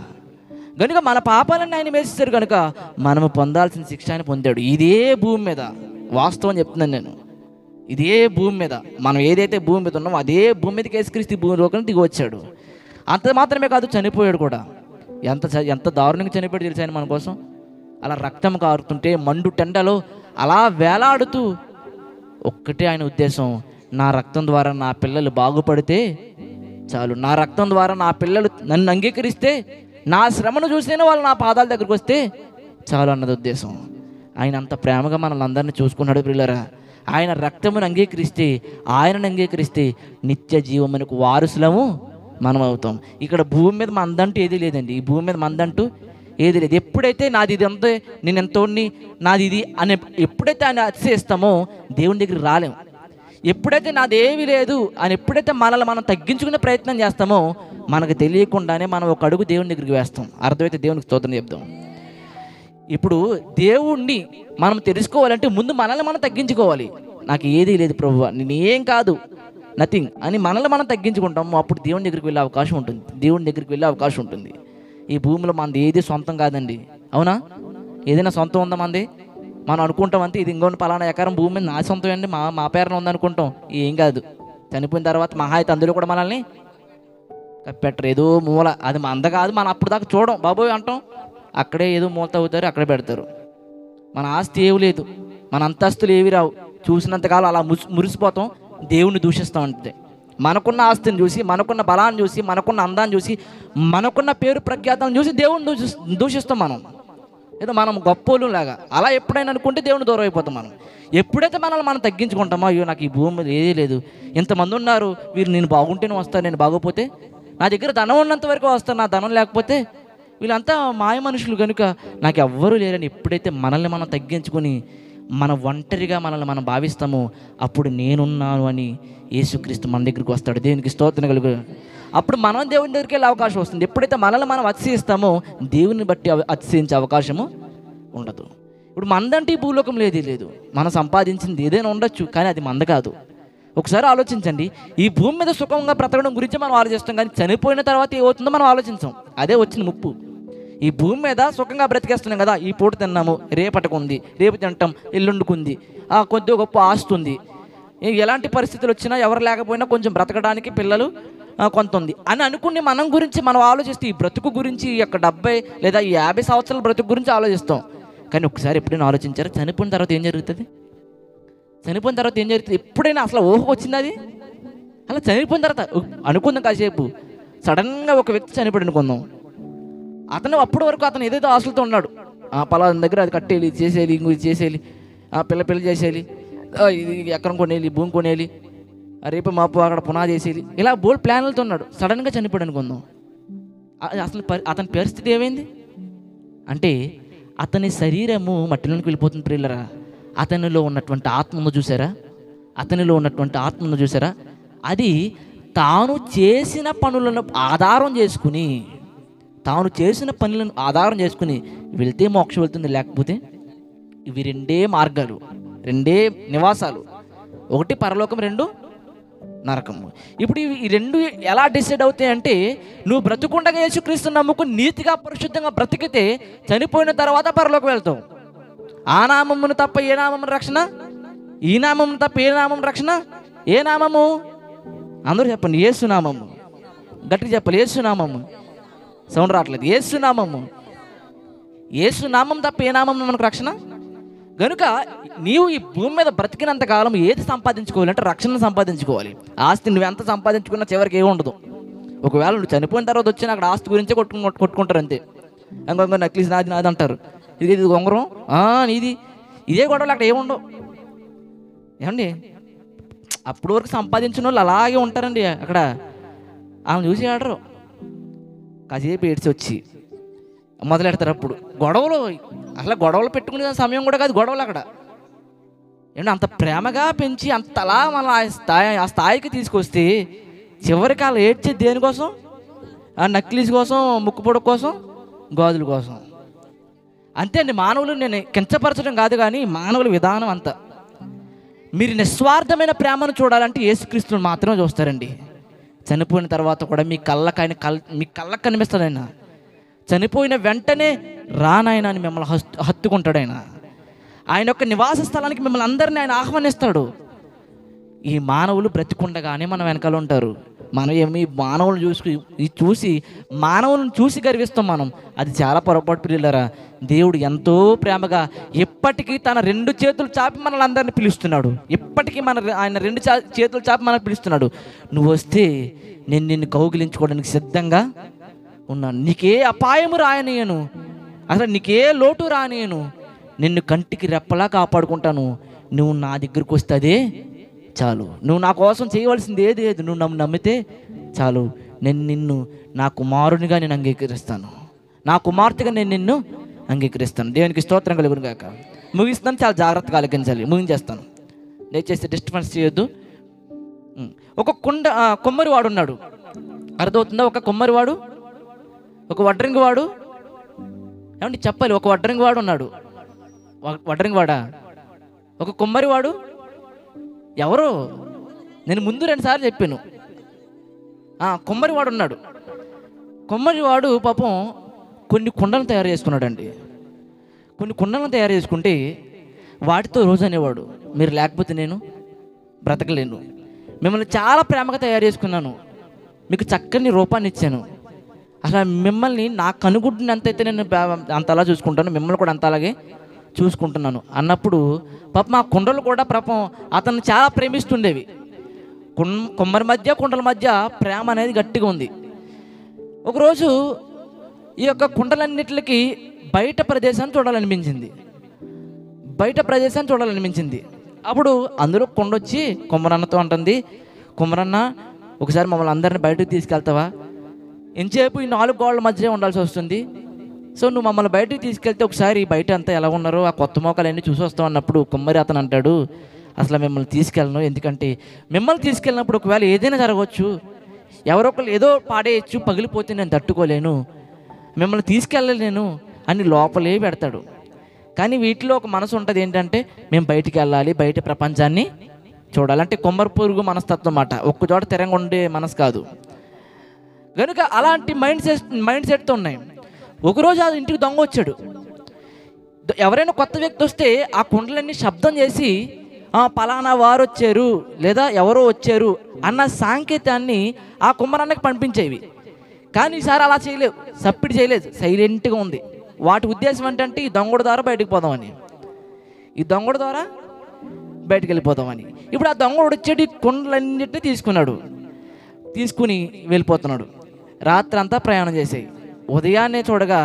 కనుక మన పాపాలన్నీ ఆయన వేసేసారు, కనుక మనము పొందాల్సిన శిక్ష ఆయన పొందాడు. ఇదే భూమి మీద వాస్తవం చెప్తున్నాను నేను. ఇదే భూమి మీద మనం ఏదైతే భూమి మీద ఉన్నామో అదే భూమి మీదకి యేసుక్రీస్తు భూమి లోకానికి దిగి వచ్చాడు. అంత మాత్రమే కాదు, చనిపోయాడు కూడా. ఎంత ఎంత దారుణంగా చనిపోయాడు తెలిసి ఆయన మన కోసం అలా రక్తం కారుతుంటే మండు టెండలో అలా వేలాడుతూ ఒక్కటే ఆయన ఉద్దేశం, నా రక్తం ద్వారా నా పిల్లలు బాగుపడితే చాలు, నా రక్తం ద్వారా నా పిల్లలు నన్ను అంగీకరిస్తే నా శ్రమను చూసినే వాళ్ళు నా పాదాల దగ్గరికి వస్తే చాలు అన్నది ఉద్దేశం. ఆయన అంత ప్రేమగా మనల్ని అందరినీ చూసుకున్నాడు ప్రియులారా. ఆయన రక్తమును అంగీకరిస్తే, ఆయనను అంగీకరిస్తే నిత్య జీవమునకు వారసులము మనం అవుతాం. ఇక్కడ భూమి మీద మందంటూ ఏదీ లేదండి. ఈ భూమి మీద మందంటూ ఏది లేదు. ఎప్పుడైతే నాది ఇది అంతే, నేను ఎంతోని, నాది ఇది అనే ఎప్పుడైతే ఆయన అతిశయిస్తామో దేవుని దగ్గర రాలేము. ఎప్పుడైతే నాదేమీ లేదు అని ఎప్పుడైతే మనల్ని మనం తగ్గించుకునే ప్రయత్నం చేస్తామో మనకు తెలియకుండానే మనం ఒక అడుగు దేవుని దగ్గరికి వేస్తాం. అర్థమైతే దేవునికి స్తోత్రం చెప్తాం. ఇప్పుడు దేవుణ్ణి మనం తెలుసుకోవాలంటే ముందు మనల్ని మనం తగ్గించుకోవాలి. నాకు ఏదీ లేదు ప్రభువా, నేనేం కాదు, నథింగ్ అని మనల్ని మనం తగ్గించుకుంటాము. అప్పుడు దేవుని దగ్గరికి వెళ్ళే అవకాశం ఉంటుంది. దేవుని దగ్గరికి వెళ్ళే అవకాశం ఉంటుంది. ఈ భూమిలో మనది ఏది సొంతం కాదండి, అవునా? ఏదైనా సొంతం ఉందా మనది? మనం అనుకుంటాం అంతే, ఇది ఇంకొన్ని పలానా ఎకరం భూమి నా సొంతం అండి, మా మా పేరున ఉందనుకుంటాం. ఏం కాదు, చనిపోయిన తర్వాత మహా అయితే అందులో కూడా మనల్ని కప్పెట్టరు. ఏదో మూల, అది మంద కాదు, మనం అప్పుడు దాకా చూడం, బాబోయ్ అంటాం, అక్కడే ఏదో మూల తవ్వుతారు, అక్కడే పెడతారు. మన ఆస్తి ఏవి లేదు, మన అంతస్తులు ఏవి రావు. చూసినంతకాలం అలా ముసి మురిసిపోతాం, దేవుణ్ణి దూషిస్తాం అంటే. మనకున్న ఆస్తిని చూసి, మనకున్న బలాన్ని చూసి, మనకున్న అందాన్ని చూసి, మనకున్న పేరు ప్రఖ్యాతలను చూసి దేవుణ్ణి దూషి దూషిస్తాం మనం. ఏదో మనం గొప్పోలు లాగా అలా ఎప్పుడైనా అనుకుంటే దేవుని దూరం అయిపోతాం మనం. ఎప్పుడైతే మనల్ని మనం తగ్గించుకుంటామో, అయ్యో నాకు ఈ భూమి మీద ఏదీ లేదు, ఇంతమంది ఉన్నారు, వీరు నేను బాగుంటేనే వస్తాను, నేను బాగోపోతే నా దగ్గర ధనం ఉన్నంత వరకు వస్తాను, నా ధనం లేకపోతే వీళ్ళంతా మాయ మనుషులు కనుక నాకు ఎవ్వరూ లేరని ఎప్పుడైతే మనల్ని మనం తగ్గించుకొని మన ఒంటరిగా మనల్ని మనం భావిస్తామో అప్పుడు నేనున్నాను అని యేసుక్రీస్తు మన దగ్గరికి వస్తాడు. దేవునికి స్తోత్రం కలుగు. అప్పుడు మనం దేవుని దగ్గరికి వెళ్ళే అవకాశం వస్తుంది. ఎప్పుడైతే మనల్ని మనం అతిశయిస్తామో దేవుని బట్టి అతిశయించే అవకాశము ఉండదు. ఇప్పుడు మందంటే ఈ భూలోకం లేదు, లేదు. మనం సంపాదించింది ఏదైనా ఉండొచ్చు, కానీ అది మంద కాదు. ఒకసారి ఆలోచించండి, ఈ భూమి మీద సుఖంగా బ్రతకడం గురించి మనం ఆలోచిస్తాం, కానీ చనిపోయిన తర్వాత ఏమవుతుందో మనం ఆలోచించాం. అదే వచ్చిన ముప్పు. ఈ భూమి మీద సుఖంగా బ్రతికేస్తున్నాం కదా, ఈ పూట తిన్నాము, రేపటికుంది, రేపు తింటాం, ఎల్లుండుకుంది, ఆ కొద్దిగా గొప్ప ఆస్తుంది, ఎలాంటి పరిస్థితులు వచ్చినా ఎవరు లేకపోయినా కొంచెం బ్రతకడానికి పిల్లలు కొంత ఉంది అని అనుకుని మనం గురించి మనం ఆలోచిస్తే ఈ బ్రతుకు గురించి, ఈ యొక్క డెబ్బై లేదా ఈ యాభై సంవత్సరాల బ్రతుకు గురించి ఆలోచిస్తాం. కానీ ఒకసారి ఎప్పుడైనా ఆలోచించారు చనిపోయిన తర్వాత ఏం జరుగుతుంది? చనిపోయిన తర్వాత ఏం జరుగుతుంది? ఎప్పుడైనా అసలు ఊహకు వచ్చింది అది? అలా చనిపోయిన తర్వాత అనుకుందాం, కాసేపు సడన్గా ఒక వ్యక్తి చనిపోయి అనుకుందాం, అతను అప్పటి వరకు అతను ఏదైతే ఆశలతో ఉన్నాడు, ఆ పలానా దగ్గర అది కట్టేయాలి, ఇది చేసేయాలి, ఇంకొక చేసేయాలి, ఆ పిల్ల పెళ్లి చేసేయాలి, ఇది ఎక్కడం కొనేయాలి, భూమి కొనేయాలి, రేపు మాపు అక్కడ పునాది చేసేయాలి, ఇలా బోల్డ్ ప్లాన్లతో ఉన్నాడు. సడన్గా చనిపోయాడు అనుకుందాం. అసలు అతని పరిస్థితి ఏమైంది అంటే అతని శరీరము మట్టిలోకి వెళ్ళిపోతుంది ప్రియులరా. అతనిలో ఉన్నటువంటి ఆత్మను చూసారా? అతనిలో ఉన్నటువంటి ఆత్మను చూసారా? అది తాను చేసిన పనులను ఆధారం చేసుకుని, తాను చేసిన పనులను ఆధారం చేసుకుని వెళ్తే మోక్షం వెళ్తుంది, లేకపోతే ఇవి రెండే మార్గాలు, రెండే నివాసాలు, ఒకటి పరలోకం, రెండు నరకము. ఇప్పుడు ఈ రెండు ఎలా డిసైడ్ అవుతాయంటే నువ్వు బ్రతుకుండగా యేసుక్రీస్తుని నమ్ముకుని నీతిగా పరిశుద్ధంగా బ్రతికితే చనిపోయిన తర్వాత పరలోకం వెళ్తావు. ఆ నామమును తప్ప ఏ నామమును రక్షణ, ఈ నామమును తప్ప ఏ నామం రక్షణ, ఏ నామము? అందరూ చెప్పండి, యేసునామము. గట్టిగా చెప్పాలి, యేసునామము. సౌండ్ రావట్లేదు. యేసునామము. యేసునామం తప్ప ఏ నామం మనకు రక్షణ? కనుక నీవు ఈ భూమి మీద బ్రతికినంతకాలం ఏది సంపాదించుకోవాలంటే రక్షణను సంపాదించుకోవాలి. ఆస్తి నువ్వు ఎంత సంపాదించుకున్నా చివరికి ఏమి ఉండదు. ఒకవేళ నువ్వు చనిపోయిన తర్వాత వచ్చిన అక్కడ ఆస్తి గురించే కొట్టు కొట్టుకుంటారు అంతే. ఇంకొక నక్లీస్ నాది నాది అంటారు, ఇది ఇది ఉంగరం నీది, ఇదే గొడవలు అక్కడ ఏముండవు ఏమండి. అప్పటి వరకు సంపాదించిన వాళ్ళు అలాగే ఉంటారండి. అక్కడ ఆమె చూసి ఆడరు, కాసేపు ఏడ్చి వచ్చి మొదలెడతారు. అప్పుడు గొడవలు, అసలు గొడవలు పెట్టుకునే సమయం కూడా కాదు గొడవలు అక్కడ. ఏమంటే అంత ప్రేమగా పెంచి అంతలా మనం ఆ స్థాయి ఆ స్థాయికి తీసుకొస్తే చివరికి వాళ్ళు ఏడ్చేది దేనికోసం? ఆ నక్లీస్ కోసం, ముక్కు పొడుగు కోసం, గాజుల కోసం అంతే అండి. మానవులు, నేను కించపరచడం కాదు, కానీ మానవుల విధానం అంతా. మీరు నిస్వార్థమైన ప్రేమను చూడాలంటే యేసుక్రీస్తుని మాత్రమే చూస్తారండి. చనిపోయిన తర్వాత కూడా మీ కళ్ళకు ఆయన కల్ మీ కళ్ళకు కనిపిస్తాడు. ఆయన చనిపోయిన వెంటనే రానాయన అని మిమ్మల్ని హస్తు హత్తుకుంటాడు. ఆయన ఆయన యొక్క నివాస స్థలానికి మిమ్మల్ని అందరినీ ఆయన ఆహ్వానిస్తాడు. ఈ మానవులు బ్రతికుండగానే మనం వెనకాల ఉంటారు. మనం ఏమి మానవులను చూసుకు చూసి మానవులను చూసి గర్విస్తాం మనం. అది చాలా పొరపాటు ప్రియులారా. దేవుడు ఎంతో ప్రేమగా ఎప్పటికీ తన రెండు చేతులు చాపి మనల్ని అందరినీ పిలుస్తున్నాడు. ఎప్పటికీ మన ఆయన రెండు చేతులు చాపి మనల్ని పిలుస్తున్నాడు. నువ్వు వస్తే నేను నిన్ను కౌగిలించుకోవడానికి సిద్ధంగా ఉన్నాను. నీకే అపాయము రాయనీయను, అసలు నీకే లోటు రానీయను, నిన్ను కంటికి రెప్పలా కాపాడుకుంటాను. నువ్వు నా దగ్గరికి వస్తే చాలు, నువ్వు నా కోసం చేయవలసింది ఏది లేదు, నువ్వు నన్ను నమ్మితే చాలు, నేను నిన్ను నా కుమారునిగా నేను అంగీకరిస్తాను, నా కుమార్తెగా నేను నిన్ను అంగీకరిస్తాను. దేవునికి స్తోత్రం కలుగును గాక. ముగిస్తాను, చాలా జాగ్రత్తగా ఆలకించాలి, ముగించేస్తాను, దయచేసి డిస్టర్బెన్స్ చేయొద్దు. ఒక కుండ కొమ్మరివాడు ఉన్నాడు, అర్థమవుతుందా? ఒక కొమ్మరివాడు, ఒక వడ్రంగి వాడు, ఏమంటే చెప్పాలి, ఒక వడ్రంగి వాడు ఉన్నాడు, వడ్రంగి వాడా, ఒక కొమ్మరివాడు ఎవరో, నేను ముందు రెండుసార్లు చెప్పాను, కొమ్మరివాడు ఉన్నాడు. కొమ్మరివాడు పాపం కొన్ని కుండలను తయారు చేసుకున్నాడు అండి. కొన్ని కుండలను తయారు చేసుకుంటే వాటితో రోజు అనేవాడు, మీరు లేకపోతే నేను బ్రతకలేను, మిమ్మల్ని చాలా ప్రేమగా తయారు చేసుకున్నాను, మీకు చక్కని రూపాన్ని ఇచ్చాను, అసలు మిమ్మల్ని నా కనుగుడ్డిని ఎంతైతే నేను అంతలా చూసుకుంటాను, మిమ్మల్ని కూడా అంత అలాగే చూసుకుంటున్నాను అన్నప్పుడు పాప మా కుండలు కూడా పాపం అతను చాలా ప్రేమిస్తుండేవి. కొమ్మరి మధ్య కుండల మధ్య ప్రేమ అనేది గట్టిగా ఉంది. ఒకరోజు ఈ యొక్క కుండలన్నిటికి బయట ప్రదేశాన్ని చూడాలనిపించింది, బయట ప్రదేశాన్ని చూడాలనిపించింది అప్పుడు అందులో కొండ వచ్చి కొమ్మరన్నతో అంటుంది, కొమ్మరన్న ఒకసారి మమ్మల్ని అందరిని బయటకు తీసుకెళ్తావా, ఎంతసేపు ఈ నాలుగు గోడల మధ్యనే ఉండాల్సి వస్తుంది, సో నువ్వు మమ్మల్ని బయటకు తీసుకెళ్తే ఒకసారి బయట అంతా ఎలా ఉన్నారో ఆ కొత్త మోకాలన్నీ చూసి వస్తావు అన్నప్పుడు కొమ్మరి అతను అంటాడు, అసలు మిమ్మల్ని తీసుకెళ్ళను, ఎందుకంటే మిమ్మల్ని తీసుకెళ్ళినప్పుడు ఒకవేళ ఏదైనా జరగవచ్చు, ఎవరొకరు ఏదో పాడేయచ్చు, పగిలిపోతే నేను తట్టుకోలేను, మిమ్మల్ని తీసుకెళ్ళలేను అని లోపలే పెడతాడు. కానీ వీటిలో ఒక మనసు ఉంటుంది, ఏంటంటే మేము బయటికి వెళ్ళాలి, బయట ప్రపంచాన్ని చూడాలంటే కొమ్మరి పురుగు మనస్తత్వం అన్నమాట, ఒక్కచోట తిరంగా ఉండే మనసు కాదు కనుక అలాంటి మైండ్ సెట్ మైండ్ సెట్తో ఉన్నాయి. ఒకరోజు ఆ ఇంటికి దొంగ వచ్చాడు, ఎవరైనా కొత్త వ్యక్తి వస్తే ఆ కుండలన్నీ శబ్దం చేసి పలానా వారు వచ్చారు లేదా ఎవరో వచ్చారు అన్న సాంకేతాన్ని ఆ కుమ్మరానికి పంపించేవి. కానీ ఈసారి అలా చేయలేవు, సప్పిడి చేయలేదు, సైలెంట్గా ఉంది. వాటి ఉద్దేశం ఏంటంటే ఈ దొంగడు ద్వారా బయటకు పోదామని, ఈ దొంగడు ద్వారా బయటకు వెళ్ళిపోతామని. ఇప్పుడు ఆ దొంగడు వచ్చేటి కుండలన్నిటినీ తీసుకున్నాడు, తీసుకుని వెళ్ళిపోతున్నాడు. రాత్రి అంతా ప్రయాణం చేసాయి, ఉదయాన్నే చూడగా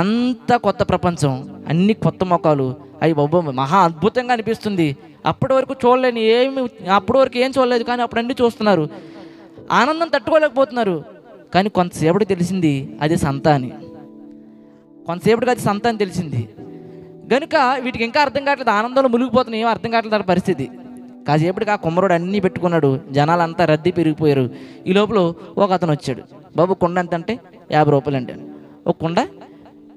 అంత కొత్త ప్రపంచం, అన్ని కొత్త మొక్కలు, అవి బాబో మహా అద్భుతంగా అనిపిస్తుంది. అప్పటి వరకు చూడలేని ఏమి, అప్పటి వరకు ఏం చూడలేదు కానీ అప్పుడు అన్నీ చూస్తున్నారు, ఆనందం తట్టుకోలేకపోతున్నారు. కానీ కొంతసేపటికి తెలిసింది అది సంత అని, కొంతసేపటికి అది సంత అని తెలిసింది. కనుక వీటికి ఇంకా అర్థం కావట్లేదు, ఆనందంలో మునిగిపోతున్నాయి, ఏమో అర్థం కావట్లేదు పరిస్థితి. కాసేపటికి ఆ కుమ్మరుడు అన్నీ పెట్టుకున్నాడు, జనాలంతా రద్దీ పెరిగిపోయారు. ఈ లోపల ఒక అతను వచ్చాడు, బాబు కొండ ఎంత అంటే యాభై రూపాయలు అంటే ఒక కుండ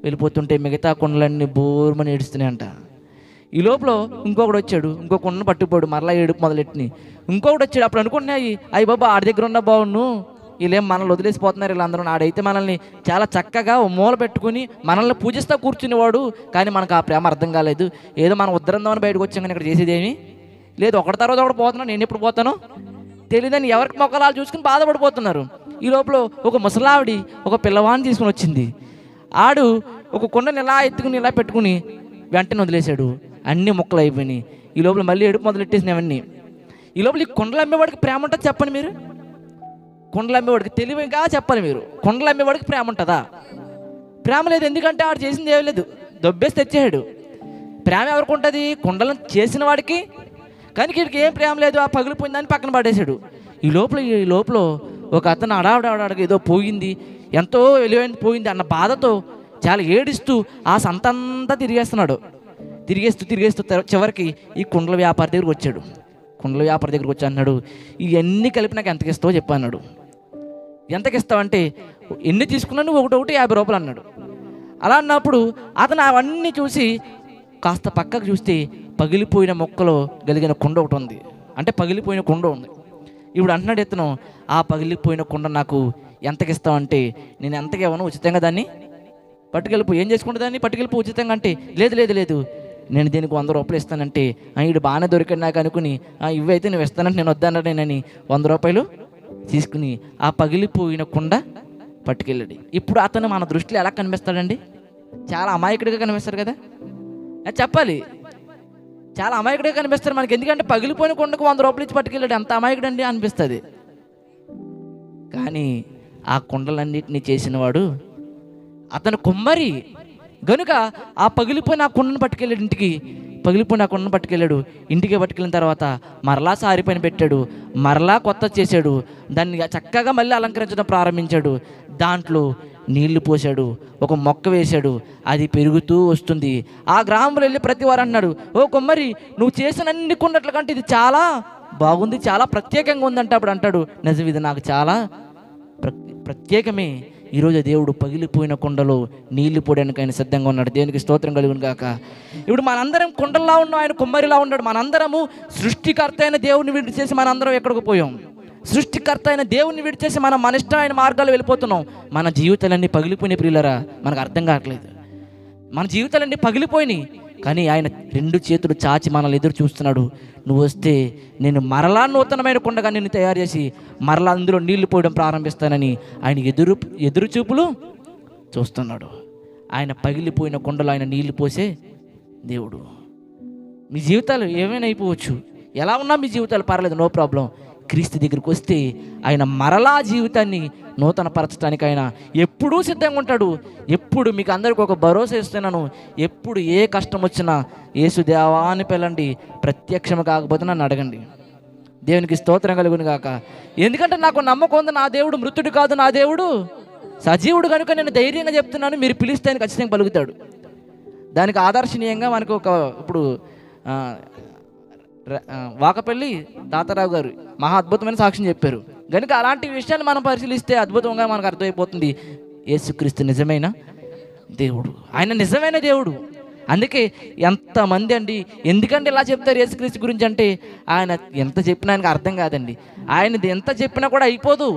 వెళ్ళిపోతుంటే మిగతా కుండలన్నీ బోర్మని ఏడుస్తున్నాయి అంట. ఈ లోపల ఇంకొకడు వచ్చాడు, ఇంకో కుండను పట్టుకుపోయాడు, మరలా ఏడుపు మొదలెట్టినాయి. ఇంకొకటి వచ్చాడు, అప్పుడు అనుకుంటున్నాయి అయ్యి బాబా ఆడి దగ్గర ఉన్న బావును వీళ్ళేం మనల్ని వదిలేసిపోతున్నారు, వీళ్ళందరూ ఆడైతే మనల్ని చాలా చక్కగా మూల పెట్టుకుని మనల్ని పూజిస్తూ కూర్చునేవాడు, కానీ మనకు ఆ ప్రేమ అర్థం కాలేదు, ఏదో మనం ఉద్ధరందామని బయటకు వచ్చాం కానీ ఇక్కడ చేసేదేమీ లేదు, ఒకటి తర్వాత ఒకటి పోతున్నాను, నేను ఎప్పుడు పోతానో తెలియదని ఎవరికి మొక్కలాలు చూసుకుని బాధపడిపోతున్నారు. ఈ లోపల ఒక ముసలావిడి ఒక పిల్లవాడిని తీసుకుని వచ్చింది, ఆడు ఒక కుండని ఇలా ఎత్తుకుని ఇలా పెట్టుకుని వెంటనే వదిలేశాడు, అన్నీ మొక్కలు అయిపోయినాయి. ఈ లోపల మళ్ళీ ఎడుపు మొదలెట్టేసినాయి అవన్నీ. ఈ లోపల ఈ కుండలు అమ్మేవాడికి ప్రేమ ఉంటుంది చెప్పండి మీరు, కుండలు అమ్మేవాడికి తెలివిగా చెప్పాలి మీరు, కుండలు అమ్మేవాడికి ప్రేమ ఉంటుందా? ప్రేమ లేదు, ఎందుకంటే ఆడు చేసింది ఏమీ లేదు, దొబ్బేసి తెచ్చేసాడు. ప్రేమ ఎవరికి ఉంటుంది? కుండలను చేసిన వాడికి. కానీ వీడికి ఏం ప్రేమ లేదు, ఆ పగిలిపోయిందని పక్కన పడేశాడు. ఈ లోపల ఈ లోపల ఒక అతను అడావిడావిడాడికి ఏదో పోయింది, ఎంతో విలువైన పోయింది అన్న బాధతో చాలా ఏడుస్తూ ఆ సంత అంతా తిరిగేస్తున్నాడు, తిరిగేస్తూ తిరిగేస్తూ చివరికి ఈ కుండల వ్యాపారి దగ్గరకు వచ్చాడు. కుండల వ్యాపారి దగ్గరకు వచ్చి అన్నాడు, ఇవన్నీ కలిపి నాకు ఎంతకి ఇస్తావో చెప్పన్నాడు. ఎంతకి ఇస్తావంటే ఎన్ని తీసుకున్నా నువ్వు ఒకటి ఒకటి యాభై రూపాయలు అన్నాడు. అలా అన్నప్పుడు అతను అవన్నీ చూసి కాస్త పక్కకు చూస్తే పగిలిపోయిన మొక్కలో గలిగిన కుండ ఒకటి ఉంది, అంటే పగిలిపోయిన కుండ ఉంది. ఇప్పుడు అంటున్నాడు ఇతను, ఆ పగిలిపోయిన కుండ నాకు ఎంతకి ఇస్తావంటే, నేను ఎంతకి ఇవ్వను, ఉచితంగా దాన్ని పట్టుకెళ్ళిపో, ఏం చేసుకుంటే దాన్ని పట్టుకెళ్ళిపో ఉచితంగా అంటే, లేదు లేదు లేదు నేను దీనికి వంద రూపాయలు ఇస్తానంటే, వీడు బాగానే దొరికాడు నాకు అనుకుని ఇవైతే నువ్వు ఇస్తానంటే నేను వద్దాను నేనని వంద రూపాయలు తీసుకుని ఆ పగిలిపోయిన కుండ పట్టుకెళ్ళాడు. ఇప్పుడు అతను మన దృష్టిలో ఎలా కనిపిస్తాడండి? చాలా అమాయకుడిగా కనిపిస్తాడు కదా, చెప్పాలి, చాలా అమాయకుడిగా కనిపిస్తాడు మనకి, ఎందుకంటే పగిలిపోయిన కుండకు వంద రూపాయలు ఇచ్చి పట్టుకెళ్ళాడు, ఎంత అమాయకుడు అండి అనిపిస్తుంది. కానీ ఆ కుండలన్నిటిని చేసినవాడు అతను కుమ్మరి గనుక ఆ పగిలిపోయిన ఆ కుండను పట్టుకెళ్ళాడు ఇంటికి. పగిలిపోయిన ఆ కుండను పట్టుకెళ్ళాడు ఇంటికి పట్టుకెళ్ళిన తర్వాత మరలా సారి పైన పెట్టాడు, మరలా కొత్త చేశాడు, దాన్ని చక్కగా మళ్ళీ అలంకరించడం ప్రారంభించాడు. దాంట్లో నీళ్లు పోసాడు, ఒక మొక్క వేశాడు, అది పెరుగుతూ వస్తుంది. ఆ గ్రామంలో వెళ్ళి ప్రతి వారు అన్నాడు, ఓ కొమ్మరి నువ్వు చేసిన అన్ని కుండట్ల కంటే ఇది చాలా బాగుంది, చాలా ప్రత్యేకంగా ఉందంటే అప్పుడు అంటాడు, నిజం ఇది నాకు చాలా ప్రత్యేకమే. ఈరోజు దేవుడు పగిలిపోయిన కుండలో నీళ్లు పోయడానికి ఆయన సిద్ధంగా ఉన్నాడు. దేవునికి స్తోత్రం కలుగును గాక. ఇప్పుడు మనందరం కుండల్లా ఉన్నాం, ఆయన కుమ్మరిలా ఉన్నాడు. మనందరము సృష్టికర్త అయిన దేవుని విడిచేసి మనందరం ఎక్కడికి పోయాం? సృష్టికర్త అయిన దేవుని విడిచేసి మనం మన ఇష్టమైన మార్గాలు వెళ్ళిపోతున్నాం. మన జీవితాలన్నీ పగిలిపోయినాయి ప్రియులరా, మనకు అర్థం కావట్లేదు. మన జీవితాలన్నీ పగిలిపోయినాయి, కానీ ఆయన రెండు చేతులు చాచి మనల్ని ఎదురు చూస్తున్నాడు. నువ్వు వస్తే నేను మరలా నూతనమైన కుండగా నిన్ను తయారు చేసి మరలా అందులో నీళ్లు పోయడం ప్రారంభిస్తానని ఆయన ఎదురు ఎదురు చూపులు చూస్తున్నాడు. ఆయన పగిలిపోయిన కుండలో ఆయన నీళ్లు పోసే దేవుడు. మీ జీవితాలు ఏమైనా అయిపోవచ్చు, ఎలా ఉన్నా మీ జీవితాలు పర్లేదు, నో ప్రాబ్లం. క్రీస్తు దగ్గరికి వస్తే ఆయన మరలా జీవితాన్ని నూతన పరచడానికి ఆయన ఎప్పుడూ సిద్ధంగా ఉంటాడు. ఎప్పుడు మీకు అందరికీ ఒక భరోసా ఇస్తున్నాను, ఎప్పుడు ఏ కష్టం వచ్చినా యేసు దేవా అని పిలండి, ప్రత్యక్షం కాకపోతే నన్ను అడగండి. దేవునికి స్తోత్రం కలుగును గాక. ఎందుకంటే నాకు నమ్మకం ఉంది, నా దేవుడు మృతుడు కాదు, నా దేవుడు సజీవుడు కనుక నేను ధైర్యంగా చెప్తున్నాను. మీరు పిలిస్తే ఆయన ఖచ్చితంగా పలుకుతాడు. దానికి ఆదర్శనీయంగా మనకు ఒక ఇప్పుడు వాకపల్లి తాతారావు గారు మహా అద్భుతమైన సాక్ష్యం చెప్పారు. కనుక అలాంటి విషయాన్ని మనం పరిశీలిస్తే అద్భుతంగా మనకు అర్థమైపోతుంది, యేసుక్రీస్తు నిజమైన దేవుడు, ఆయన నిజమైన దేవుడు. అందుకే ఎంతమంది అండి, ఎందుకంటే ఇలా చెప్తారు యేసుక్రీస్తు గురించి అంటే, ఆయన ఎంత చెప్పినా ఆయనకు అర్థం కాదండి. ఆయన ఎంత చెప్పినా కూడా అయిపోదు,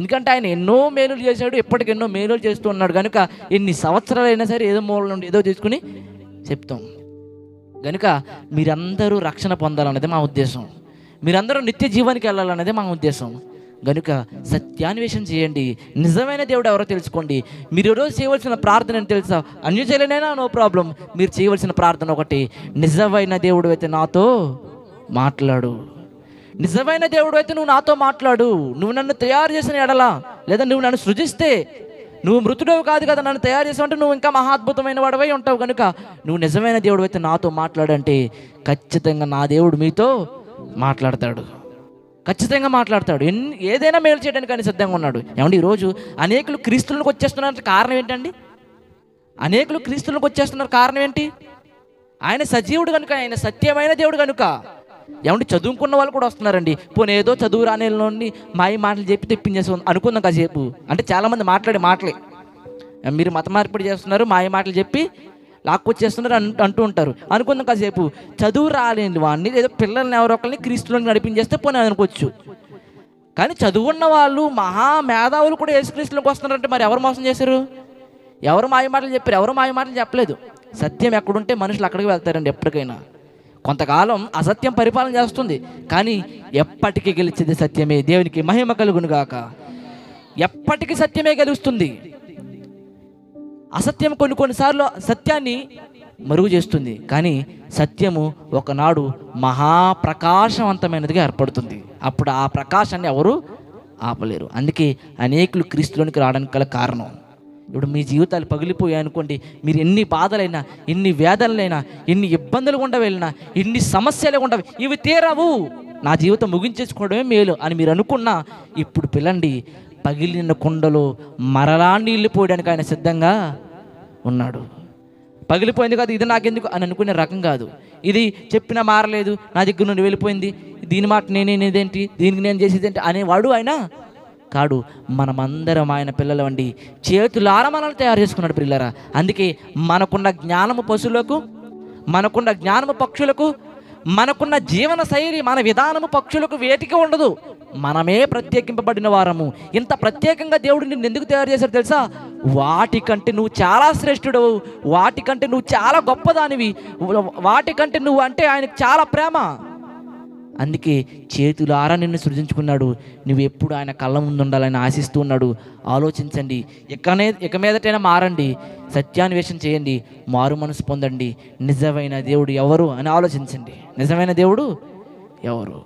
ఎందుకంటే ఆయన ఎన్నో మేలులు చేశాడు, ఎప్పటికెన్నో మేలులు చేస్తూ ఉన్నాడు. కనుక ఎన్ని సంవత్సరాలు అయినా సరే ఏదో మూల నుండి ఏదో తీసుకుని చెప్తాం. కనుక మీరందరూ రక్షణ పొందాలన్నదే మా ఉద్దేశం, మీరందరూ నిత్య జీవానికి వెళ్ళాలన్నదే మా ఉద్దేశం. కనుక సత్యాన్వేషణ చేయండి, నిజమైన దేవుడు ఎవరో తెలుసుకోండి. మీరు ఈరోజు చేయవలసిన ప్రార్థన అని తెలుసా? అన్యు చేయలేనైనా నో ప్రాబ్లం, మీరు చేయవలసిన ప్రార్థన ఒకటి, నిజమైన దేవుడు అయితే నాతో మాట్లాడు, నిజమైన దేవుడు అయితే నువ్వు నాతో మాట్లాడు, నువ్వు నన్ను తయారు చేసిన ఎడలా, లేదా నువ్వు నన్ను సృజిస్తే, నువ్వు మృతుడవు కాదు కదా, నన్ను తయారు చేసావంటే నువ్వు ఇంకా మహా అద్భుతమైన వాడవై ఉంటావు. కనుక నువ్వు నిజమైన దేవుడు అయితే నాతో మాట్లాడంటే ఖచ్చితంగా నా దేవుడు మీతో మాట్లాడతాడు, ఖచ్చితంగా మాట్లాడతాడు. ఎన్ని ఏదైనా మేలు చేయడానికి ఆయన సిద్ధంగా ఉన్నాడు. ఏమండి ఈరోజు అనేకులు క్రీస్తులకు వచ్చేస్తున్నారు, కారణం ఏంటండి? అనేకులు క్రీస్తులకు వచ్చేస్తున్నారు, కారణం ఏంటి? ఆయన సజీవుడు కనుక, ఆయన సత్యమైన దేవుడు కనుక. ఏమండి చదువుకున్న వాళ్ళు కూడా వస్తున్నారండి. పోనీ ఏదో చదువు రానేలోని మాయ మాటలు చెప్పి తెప్పించేసి అనుకుందాం కాసేపు అంటే, చాలామంది మాట్లాడే మాటలే. మీరు మత మార్పిడి చేస్తున్నారు, మాయ మాటలు చెప్పి లాక్కొచ్చేస్తున్నారు అన్ అంటూ ఉంటారు అనుకుందాం కాసేపు. చదువు రాలేని వాడిని ఏదో పిల్లల్ని ఎవరో ఒకరిని క్రీస్తులోకి నడిపించేస్తే పోనీ అనుకోవచ్చు. కానీ చదువున్న వాళ్ళు మహా మేధావులు కూడా యేసుక్రీస్తులోకి వస్తున్నారంటే మరి ఎవరు మోసం చేశారు? ఎవరు మాయ మాటలు చెప్పారు? ఎవరు మాయ మాటలు చెప్పలేదు. సత్యం ఎక్కడుంటే మనుషులు అక్కడికి వెళ్తారండి. ఎప్పటికైనా కొంతకాలం అసత్యం పరిపాలన చేస్తుంది, కానీ ఎప్పటికీ గెలిచేది సత్యమే. దేవునికి మహిమ కలుగును గాక. ఎప్పటికీ సత్యమే గెలుస్తుంది. అసత్యం కొన్ని కొన్నిసార్లు సత్యాన్ని మరుగు చేస్తుంది, కానీ సత్యము ఒకనాడు మహాప్రకాశవంతమైనదిగా ఏర్పడుతుంది. అప్పుడు ఆ ప్రకాశాన్ని ఎవరు ఆపలేరు. అందుకే అనేకులు క్రీస్తులోనికి రావడానికి గల కారణం. ఇప్పుడు మీ జీవితాలు పగిలిపోయాయి అనుకోండి, మీరు ఎన్ని బాధలైనా, ఎన్ని వేదనలైనా, ఎన్ని ఇబ్బందులు గుండా వెళ్ళినా, ఎన్ని సమస్యలు గుండా ఇవి తీరవు, నా జీవితం ముగించేసుకోవడమే మేలు అని మీరు అనుకున్నా, ఇప్పుడు పిల్లండి, పగిలిన కుండలో మరలా నీళ్లు పోయడానికి ఆయన సిద్ధంగా ఉన్నాడు. పగిలిపోయింది కాదు, ఇది నాకెందుకు అని అనుకునే రకం కాదు. ఇది చెప్పినా మారలేదు, నా దగ్గర నుండి వెళ్ళిపోయింది, దీని మాట నేనేనేదేంటి, దీనికి నేను చేసేదేంటి అనేవాడు ఆయన కాడు. మనమందరం ఆయన పిల్లలు అండి, చేతులారా మనల్ని తయారు చేసుకున్నాడు పిల్లరా. అందుకే మనకున్న జ్ఞానము పశువులకు, మనకున్న జ్ఞానము పక్షులకు, మనకున్న జీవన శైలి, మన విధానము పక్షులకు వేటికి ఉండదు. మనమే ప్రత్యేకింపబడిన వారము. ఇంత ప్రత్యేకంగా దేవుడు నిన్ను ఎందుకు తయారు చేశాడు తెలుసా? వాటికంటే నువ్వు చాలా శ్రేష్ఠుడవు, వాటికంటే నువ్వు చాలా గొప్పదానివి, వాటికంటే నువ్వు అంటే ఆయనకు చాలా ప్రేమ. అందుకే చేతులారా నిన్ను సృజించుకున్నాడు. నువ్వు ఎప్పుడు ఆయన కళ్ళ ముందు ఉండాలని ఆశిస్తూ ఉన్నాడు. ఆలోచించండి, ఇకనే ఇక మీదటైనా మారండి, సత్యాన్వేషణ చేయండి, మారు మనసు పొందండి. నిజమైన దేవుడు ఎవరు అని ఆలోచించండి. నిజమైన దేవుడు ఎవరు?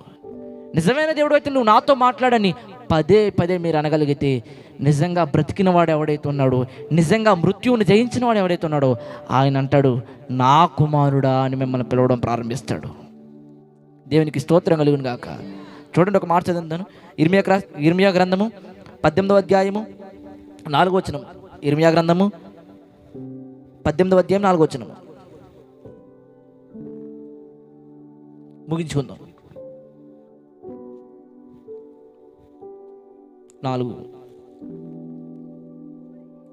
నిజమైన దేవుడు అయితే నువ్వు నాతో మాట్లాడని పదే పదే మీరు అనగలిగితే, నిజంగా బ్రతికిన వాడు ఎవడైతే ఉన్నాడో, నిజంగా మృత్యువుని జయించిన వాడు ఎవడైతే ఉన్నాడో ఆయన అంటాడు, నా కుమారుడా అని మిమ్మల్ని పిలవడం ప్రారంభిస్తాడు. దేవునికి స్తోత్రం కలుగును గాక. చూడండి, ఒక మాట చదువుతాను. ఇర్మియా ఇర్మియా గ్రంథము పద్దెనిమిదవ అధ్యాయము నాలుగో వచనం. ఇర్మియా గ్రంథము పద్దెనిమిదవ అధ్యాయం నాలుగో వచనము ముగించుకుందాం. నాలుగు,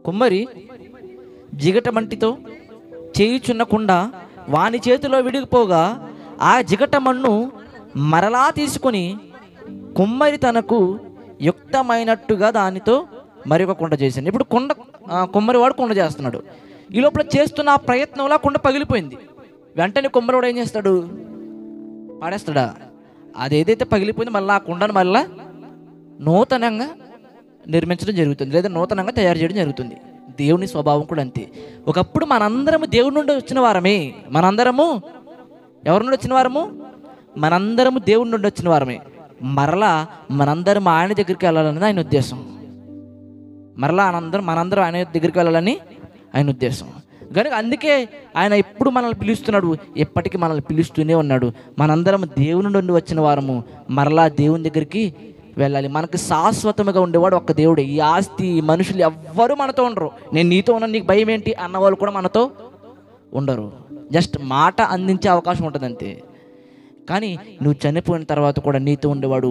కుమ్మరి జిగటమంటితో చేయుచున్నకుండా వాని చేతిలో విడిగిపోగా ఆ జిగటమన్ను మరలా తీసుకుని కుమ్మరి తనకు యుక్తమైనట్టుగా దానితో మరొక కుండ చేశాను. ఇప్పుడు కుండ కుమ్మరివాడు కుండ చేస్తున్నాడు. ఈ లోపల చేస్తున్న ఆ ప్రయత్నంలో కుండ పగిలిపోయింది. వెంటనే కుమ్మరివాడు ఏం చేస్తాడు? పాడేస్తాడా? అదేదైతే పగిలిపోయింది మళ్ళీ ఆ కుండను మళ్ళీ నూతనంగా నిర్మించడం జరుగుతుంది, లేదా నూతనంగా తయారు చేయడం జరుగుతుంది. దేవుని స్వభావం కూడా అంతే. ఒకప్పుడు మనందరము దేవుడి నుండి వచ్చిన వారమే. మనందరము ఎవరి నుండి వచ్చిన వారము? మనందరము దేవుడి నుండి వచ్చిన వారమే. మరలా మనందరం ఆయన దగ్గరికి వెళ్ళాలన్నది ఆయన ఉద్దేశం. మరలా అనందరం మనందరం ఆయన దగ్గరికి వెళ్ళాలని ఆయన ఉద్దేశం. కనుక అందుకే ఆయన ఎప్పుడు మనల్ని పిలుస్తున్నాడు, ఎప్పటికీ మనల్ని పిలుస్తూనే ఉన్నాడు. మనందరం దేవుని నుండి వచ్చిన వారము, మరలా దేవుని దగ్గరికి వెళ్ళాలి. మనకు శాశ్వతంగా ఉండేవాడు ఒక్క దేవుడే. ఈ ఆస్తి, ఈ మనుషులు ఎవ్వరూ మనతో ఉండరు. నేను నీతో ఉన్నాను, నీకు భయం ఏంటి అన్నవాళ్ళు కూడా మనతో ఉండరు. జస్ట్ మాట అందించే అవకాశం ఉంటుంది అంతే. కానీ నువ్వు చనిపోయిన తర్వాత కూడా నీతో ఉండేవాడు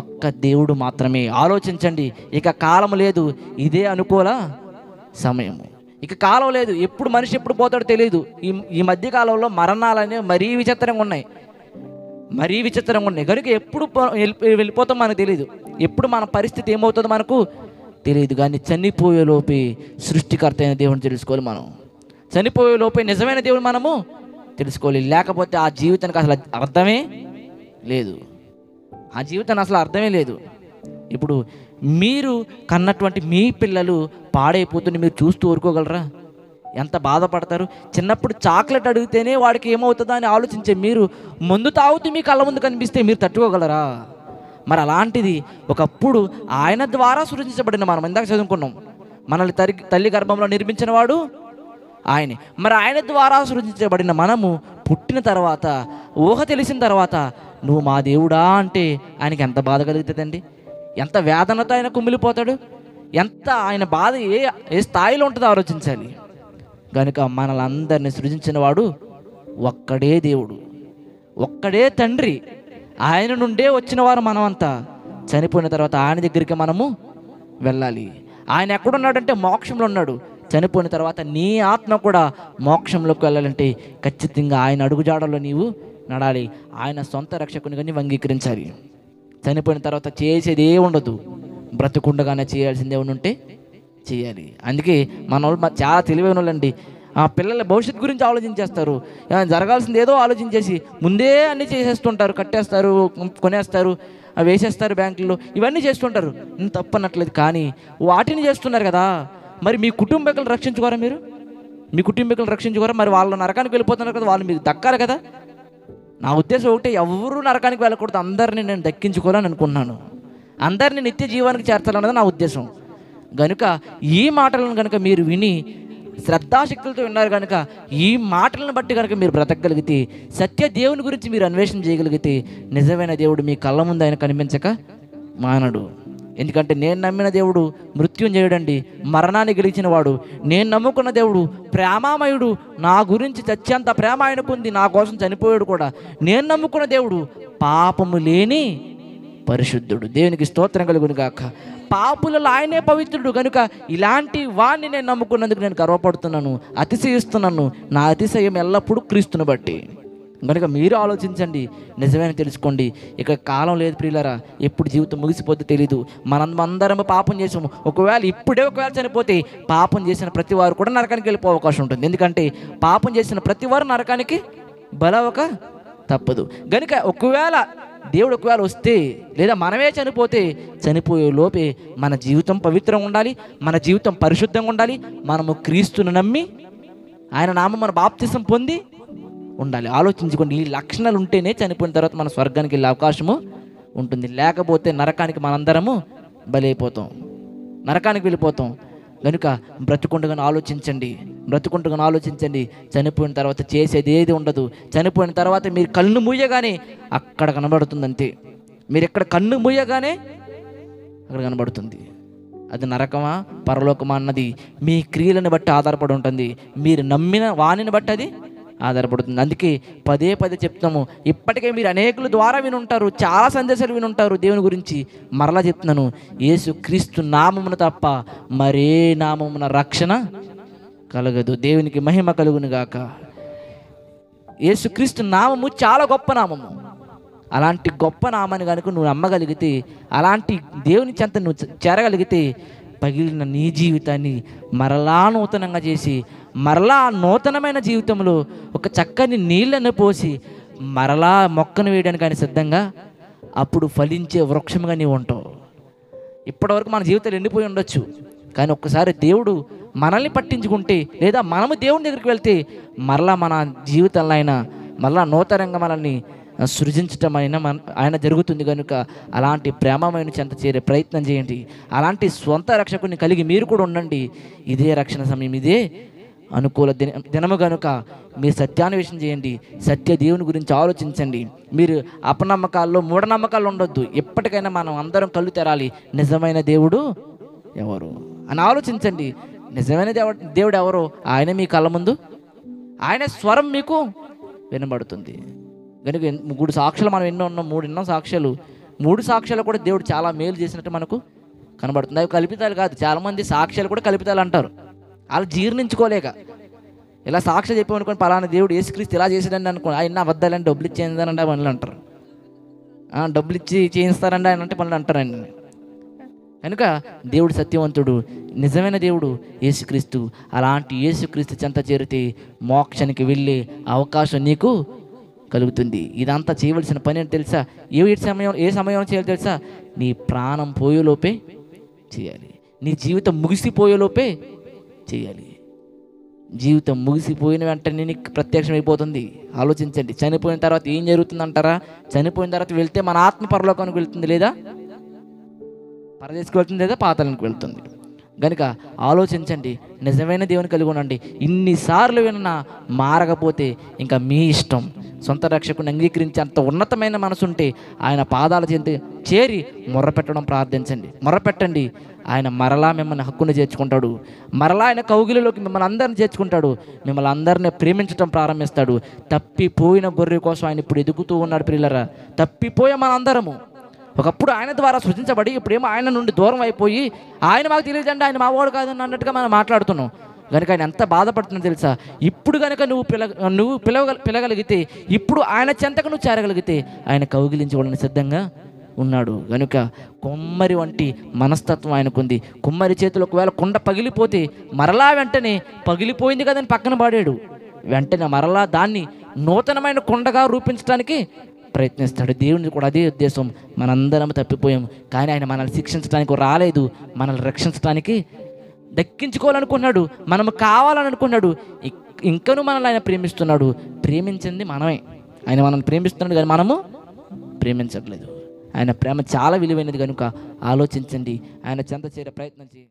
ఒక్క దేవుడు మాత్రమే. ఆలోచించండి, ఇక కాలం లేదు, ఇదే అనుకూల సమయము. ఇక కాలం లేదు, ఎప్పుడు మనిషి ఎప్పుడు పోతాడో తెలియదు. ఈ ఈ మధ్య కాలంలో మరణాలనేవి మరీ విచిత్రంగా ఉన్నాయి, మరీ విచిత్రంగా ఉన్నాయి. కనుక ఎప్పుడు వెళ్ళిపోతాం మనకు తెలియదు, ఎప్పుడు మన పరిస్థితి ఏమవుతుందో మనకు తెలియదు. కానీ చనిపోయేలోపే సృష్టికర్త అయిన దేవుడిని తెలుసుకోవాలి మనం. చనిపోయేలోపే నిజమైన దేవుడు మనము తెలుసుకోవాలి. లేకపోతే ఆ జీవితానికి అసలు అర్థమే లేదు, ఆ జీవితానికి అసలు అర్థమే లేదు. ఇప్పుడు మీరు కన్నటువంటి మీ పిల్లలు పాడైపోతుని మీరు చూస్తూ ఊరుకోగలరా? ఎంత బాధపడతారు. చిన్నప్పుడు చాక్లెట్ అడిగితేనే వాడికి ఏమవుతుందా అని ఆలోచించే మీరు, ముందు తాగుతూ మీ కళ్ళ ముందు కనిపిస్తే మీరు తట్టుకోగలరా? మరి అలాంటిది ఒకప్పుడు ఆయన ద్వారా సృష్టించబడిన మనం. ఇందాక చదువుకున్నాం, మనల్ని తల్లి తల్లి గర్భంలో నిర్మించిన వాడు ఆయనే. మరి ఆయన ద్వారా సృష్టించబడిన మనము పుట్టిన తర్వాత, ఊహ తెలిసిన తర్వాత నువ్వు మా దేవుడా అంటే ఆయనకి ఎంత బాధ కలుగుతుందండి. ఎంత వేదనతో ఆయన కుమిలిపోతాడు, ఎంత ఆయన బాధ ఏ ఏ స్థాయిలో ఉంటుందో ఆలోచించాలి. కనుక మనలందరినీ సృజించిన వాడు ఒక్కడే దేవుడు, ఒక్కడే తండ్రి. ఆయన నుండే వచ్చిన వారు మనమంతా. చనిపోయిన తర్వాత ఆయన దగ్గరికి మనము వెళ్ళాలి. ఆయన ఎక్కడున్నాడంటే మోక్షంలో ఉన్నాడు. చనిపోయిన తర్వాత నీ ఆత్మ కూడా మోక్షంలోకి వెళ్ళాలంటే ఖచ్చితంగా ఆయన అడుగుజాడలో నీవు నడాలి. ఆయన సొంత రక్షకునిగా నీవు అంగీకరించాలి. చనిపోయిన తర్వాత చేసేదే ఉండదు, బ్రతుకుండగానే చేయాల్సిందే ఉంటే చేయాలి. అందుకే మన వాళ్ళు చాలా తెలివైన వాళ్ళండి. ఆ పిల్లల భవిష్యత్తు గురించి ఆలోచించేస్తారు, జరగాల్సింది ఏదో ఆలోచించేసి ముందే అన్నీ చేసేస్తుంటారు, కట్టేస్తారు, కొనేస్తారు, వేసేస్తారు బ్యాంకుల్లో, ఇవన్నీ చేస్తుంటారు. నేను తప్పనట్లేదు, కానీ వాటిని చేస్తున్నారు కదా. మరి మీ కుటుంబీకులను రక్షించుకోరా? మీరు మీ కుటుంబీకులను రక్షించుకోరా? మరి వాళ్ళు నరకానికి వెళ్ళిపోతున్నారు కదా, వాళ్ళు మీకు దక్కాలి కదా. నా ఉద్దేశం ఒకటే, ఎవరు నరకానికి వెళ్ళకూడదు, అందరినీ నేను దక్కించుకోవాలని అనుకున్నాను, అందరినీ నిత్య జీవానికి చేర్చాలన్నది నా ఉద్దేశం. గనుక ఈ మాటలను కనుక మీరు విని శ్రద్ధాశక్తులతో విన్నారు కనుక, ఈ మాటలను బట్టి కనుక మీరు బ్రతకగలిగితే, సత్య దేవుని గురించి మీరు అన్వేషణ చేయగలిగితే, నిజమైన దేవుడు మీ కళ్ళ ముందు ఆయన కనిపించక మానడు. ఎందుకంటే నేను నమ్మిన దేవుడు మృత్యుంజయుడు అండి, మరణాన్ని గెలిచిన వాడు. నేను నమ్ముకున్న దేవుడు ప్రేమామయుడు, నా గురించి చచ్చేంత ప్రేమ ఆయనకుంది, నా కోసం చనిపోయాడు కూడా. నేను నమ్ముకున్న దేవుడు పాపము లేని పరిశుద్ధుడు. దేవునికి స్తోత్రం కలుగును గాక. పాపులలో ఆయనే పవిత్రుడు. కనుక ఇలాంటి వాణ్ణి నేను నమ్ముకున్నందుకు నేను గర్వపడుతున్నాను, అతిశయిస్తున్నాను. నా అతిశయం ఎల్లప్పుడూ క్రీస్తుని బట్టి. కనుక మీరు ఆలోచించండి, నిజమైన తెలుసుకోండి. ఇక కాలం లేదు ప్రియులారా, ఎప్పుడు జీవితం ముగిసిపోతే తెలీదు. మనం అందరం పాపం చేసాము. ఒకవేళ ఇప్పుడే ఒకవేళ చనిపోతే పాపం చేసిన ప్రతి వారు కూడా నరకానికి వెళ్ళిపో అవకాశం ఉంటుంది. ఎందుకంటే పాపం చేసిన ప్రతి వారు నరకానికి బలవక తప్పదు. కనుక ఒకవేళ దేవుడు ఒకవేళ వస్తే, లేదా మనమే చనిపోతే, చనిపోయే లోపే మన జీవితం పవిత్రంగా ఉండాలి, మన జీవితం పరిశుద్ధంగా ఉండాలి. మనము క్రీస్తును నమ్మి ఆయన నామం మన బాప్తిసం పొంది ఉండాలి. ఆలోచించుకోండి, ఈ లక్షణాలు ఉంటేనే చనిపోయిన తర్వాత మన స్వర్గానికి వెళ్ళే అవకాశము ఉంటుంది. లేకపోతే నరకానికి మనందరము బలైపోతాం, నరకానికి వెళ్ళిపోతాం. కనుక బ్రతుకుండగానే ఆలోచించండి, బ్రతుకుండగానే ఆలోచించండి. చనిపోయిన తర్వాత చేసేది ఏది ఉండదు. చనిపోయిన తర్వాత మీరు కన్ను మూయగానే అక్కడ కనబడుతుంది అంతే. మీరు ఎక్కడ కన్ను మూయగానే అక్కడ కనబడుతుంది. అది నరకమా పరలోకమా అన్నది మీ క్రియలను బట్టి ఆధారపడి ఉంటుంది, మీరు నమ్మిన వాణిని బట్టి అది ఆధారపడుతుంది. అందుకే పదే పదే చెప్తున్నాము, ఇప్పటికే మీరు అనేకుల ద్వారా వినుంటారు, చాలా సందేశాలు వినుంటారు దేవుని గురించి. మరలా చెప్తున్నాను, యేసు క్రీస్తు నామమున తప్ప మరే నామమున రక్షణ కలగదు. దేవునికి మహిమ కలుగును గాక. యేసు క్రీస్తు నామము చాలా గొప్ప నామము. అలాంటి గొప్ప నామాన్ని కనుక నువ్వు నమ్మగలిగితే, అలాంటి దేవుని చెంత నువ్వు చేరగలిగితే, పగిలిన నీ జీవితాన్ని మరలా నూతనంగా చేసి, మరలా నూతనమైన జీవితంలో ఒక చక్కని నీళ్లను పోసి, మరలా మొక్కను వేయడానికి ఆయన సిద్ధంగా అప్పుడు ఫలించే వృక్షంగా నీవు ఉంటావు. ఇప్పటివరకు మన జీవితాలు ఎండిపోయి ఉండొచ్చు, కానీ ఒక్కసారి దేవుడు మనల్ని పట్టించుకుంటే, లేదా మనము దేవుని దగ్గరికి వెళ్తే, మరలా మన జీవితంలో ఆయన మరలా నూతనంగా మనల్ని సృజించటం అయినా మన ఆయన జరుగుతుంది. కనుక అలాంటి ప్రేమమైన చెంత చేరే ప్రయత్నం చేయండి. అలాంటి స్వంత రక్షకుని కలిగి మీరు కూడా ఉండండి. ఇదే రక్షణ సమయం, ఇదే అనుకూల దిన దినము కనుక మీరు సత్యాన్వేషణ చేయండి. సత్య దేవుని గురించి ఆలోచించండి. మీరు అపనమ్మకాల్లో మూఢనమ్మకాలు ఉండొద్దు. ఎప్పటికైనా మనం అందరం కళ్ళు తెరాలి. నిజమైన దేవుడు ఎవరు అని ఆలోచించండి. నిజమైన దేవుడు దేవుడు ఎవరో ఆయన మీ కళ్ళ ముందు, ఆయన స్వరం మీకు వినబడుతుంది. కనుక మూడు సాక్ష్యాలు మనం ఎన్నో ఉన్నాం, మూడు ఎన్నో సాక్ష్యాలు. మూడు సాక్ష్యాలు కూడా దేవుడు చాలా మేలు చేసినట్టు మనకు కనబడుతుంది. అవి కల్పితాలు కాదు. చాలామంది సాక్ష్యాలు కూడా కల్పితాలు అంటారు, వాళ్ళు జీర్ణించుకోలేక. ఇలా సాక్ష్యం చెప్పామనుకోండి, పలానా దేవుడు యేసుక్రీస్తు ఇలా చేశాడని అనుకోండి, ఆయన వద్దాలని డబ్బులు ఇచ్చేదానంటే పనులు అంటారు, డబ్బులు ఇచ్చి చేయిస్తారండి ఆయన అంటే పనులు అంటారు ఆయన. కనుక దేవుడు సత్యవంతుడు, నిజమైన దేవుడు యేసుక్రీస్తు. అలాంటి యేసుక్రీస్తు చెంత చేరితే మోక్షానికి వెళ్ళే అవకాశం నీకు కలుగుతుంది. ఇదంతా చేయవలసిన పని అని తెలుసా? ఏ సమయం ఏ సమయంలో చేయాలి తెలుసా? నీ ప్రాణం పోయేలోపే చేయాలి. నీ జీవితం ముగిసిపోయేలోపే చేయాలి. జీవితం ముగిసిపోయిన వెంటనే నీకు ప్రత్యక్షం అయిపోతుంది. ఆలోచించండి, చనిపోయిన తర్వాత ఏం జరుగుతుంది అంటారా? చనిపోయిన తర్వాత వెళ్తే మన ఆత్మ పరలోకానికి వెళ్తుంది, లేదా పరదేశకు వెళ్తుంది, లేదా పాతాళానికి వెళ్తుంది. కనుక ఆలోచించండి, నిజమైన దేవుని కలిగి ఉండండి. ఇన్నిసార్లు విన్నా మారకపోతే ఇంకా మీ ఇష్టం. సొంత రక్షకుని అంగీకరించే అంత ఉన్నతమైన మనసు ఉంటే ఆయన పాదాల చెంత చేరి మొర్రపెట్టడం ప్రార్థించండి, మొర్రపెట్టండి. ఆయన మరలా మిమ్మల్ని హక్కును చేర్చుకుంటాడు. మరలా ఆయన కౌగిలిలోకి మిమ్మల్ని అందరిని చేర్చుకుంటాడు. మిమ్మల్ని అందరినీ ప్రేమించడం ప్రారంభిస్తాడు. తప్పిపోయిన గొర్రె కోసం ఆయన ఇప్పుడు ఎదుగుతూ ఉన్నాడు. పిల్లరా, తప్పిపోయే మనందరము ఒకప్పుడు ఆయన ద్వారా సృజించబడి, ఇప్పుడేమో ఆయన నుండి దూరం అయిపోయి, ఆయన మాకు తెలియదండి, ఆయన మావాడు కాదని అన్నట్టుగా మనం మాట్లాడుతున్నాం. కనుక ఆయన ఎంత బాధపడుతున్నా తెలుసా? ఇప్పుడు కనుక నువ్వు పిల నువ్వు పిలవగ పిలగలిగితే ఇప్పుడు ఆయన చెంతకు నువ్వు చేరగలిగితే ఆయన కౌగిలించడానికి సిద్ధంగా ఉన్నాడు. కనుక కుమ్మరి వంటి మనస్తత్వం ఆయనకుంది. కుమ్మరి చేతులు ఒకవేళ కుండ పగిలిపోతే మరలా వెంటనే పగిలిపోయింది కదని పక్కన పాడాడు, వెంటనే మరలా దాన్ని నూతనమైన కుండగా రూపించడానికి ప్రయత్నిస్తాడు. దేవుని కూడా అదే ఉద్దేశం. మనందరం తప్పిపోయాం, కానీ ఆయన మనల్ని శిక్షించడానికి రాలేదు, మనల్ని రక్షించడానికి, దక్కించుకోవాలనుకున్నాడు, మనం కావాలని అనుకున్నాడు. ఇంకనూ మనల్ని ఆయన ప్రేమిస్తున్నాడు. ప్రేమించింది మనమే, ఆయన మనల్ని ప్రేమిస్తున్నాడు, కానీ మనము ప్రేమించట్లేదు. ఆయన ప్రేమ చాలా విలువైనది. కనుక ఆలోచించండి, ఆయన చెంత చేరే ప్రయత్నం చేయండి.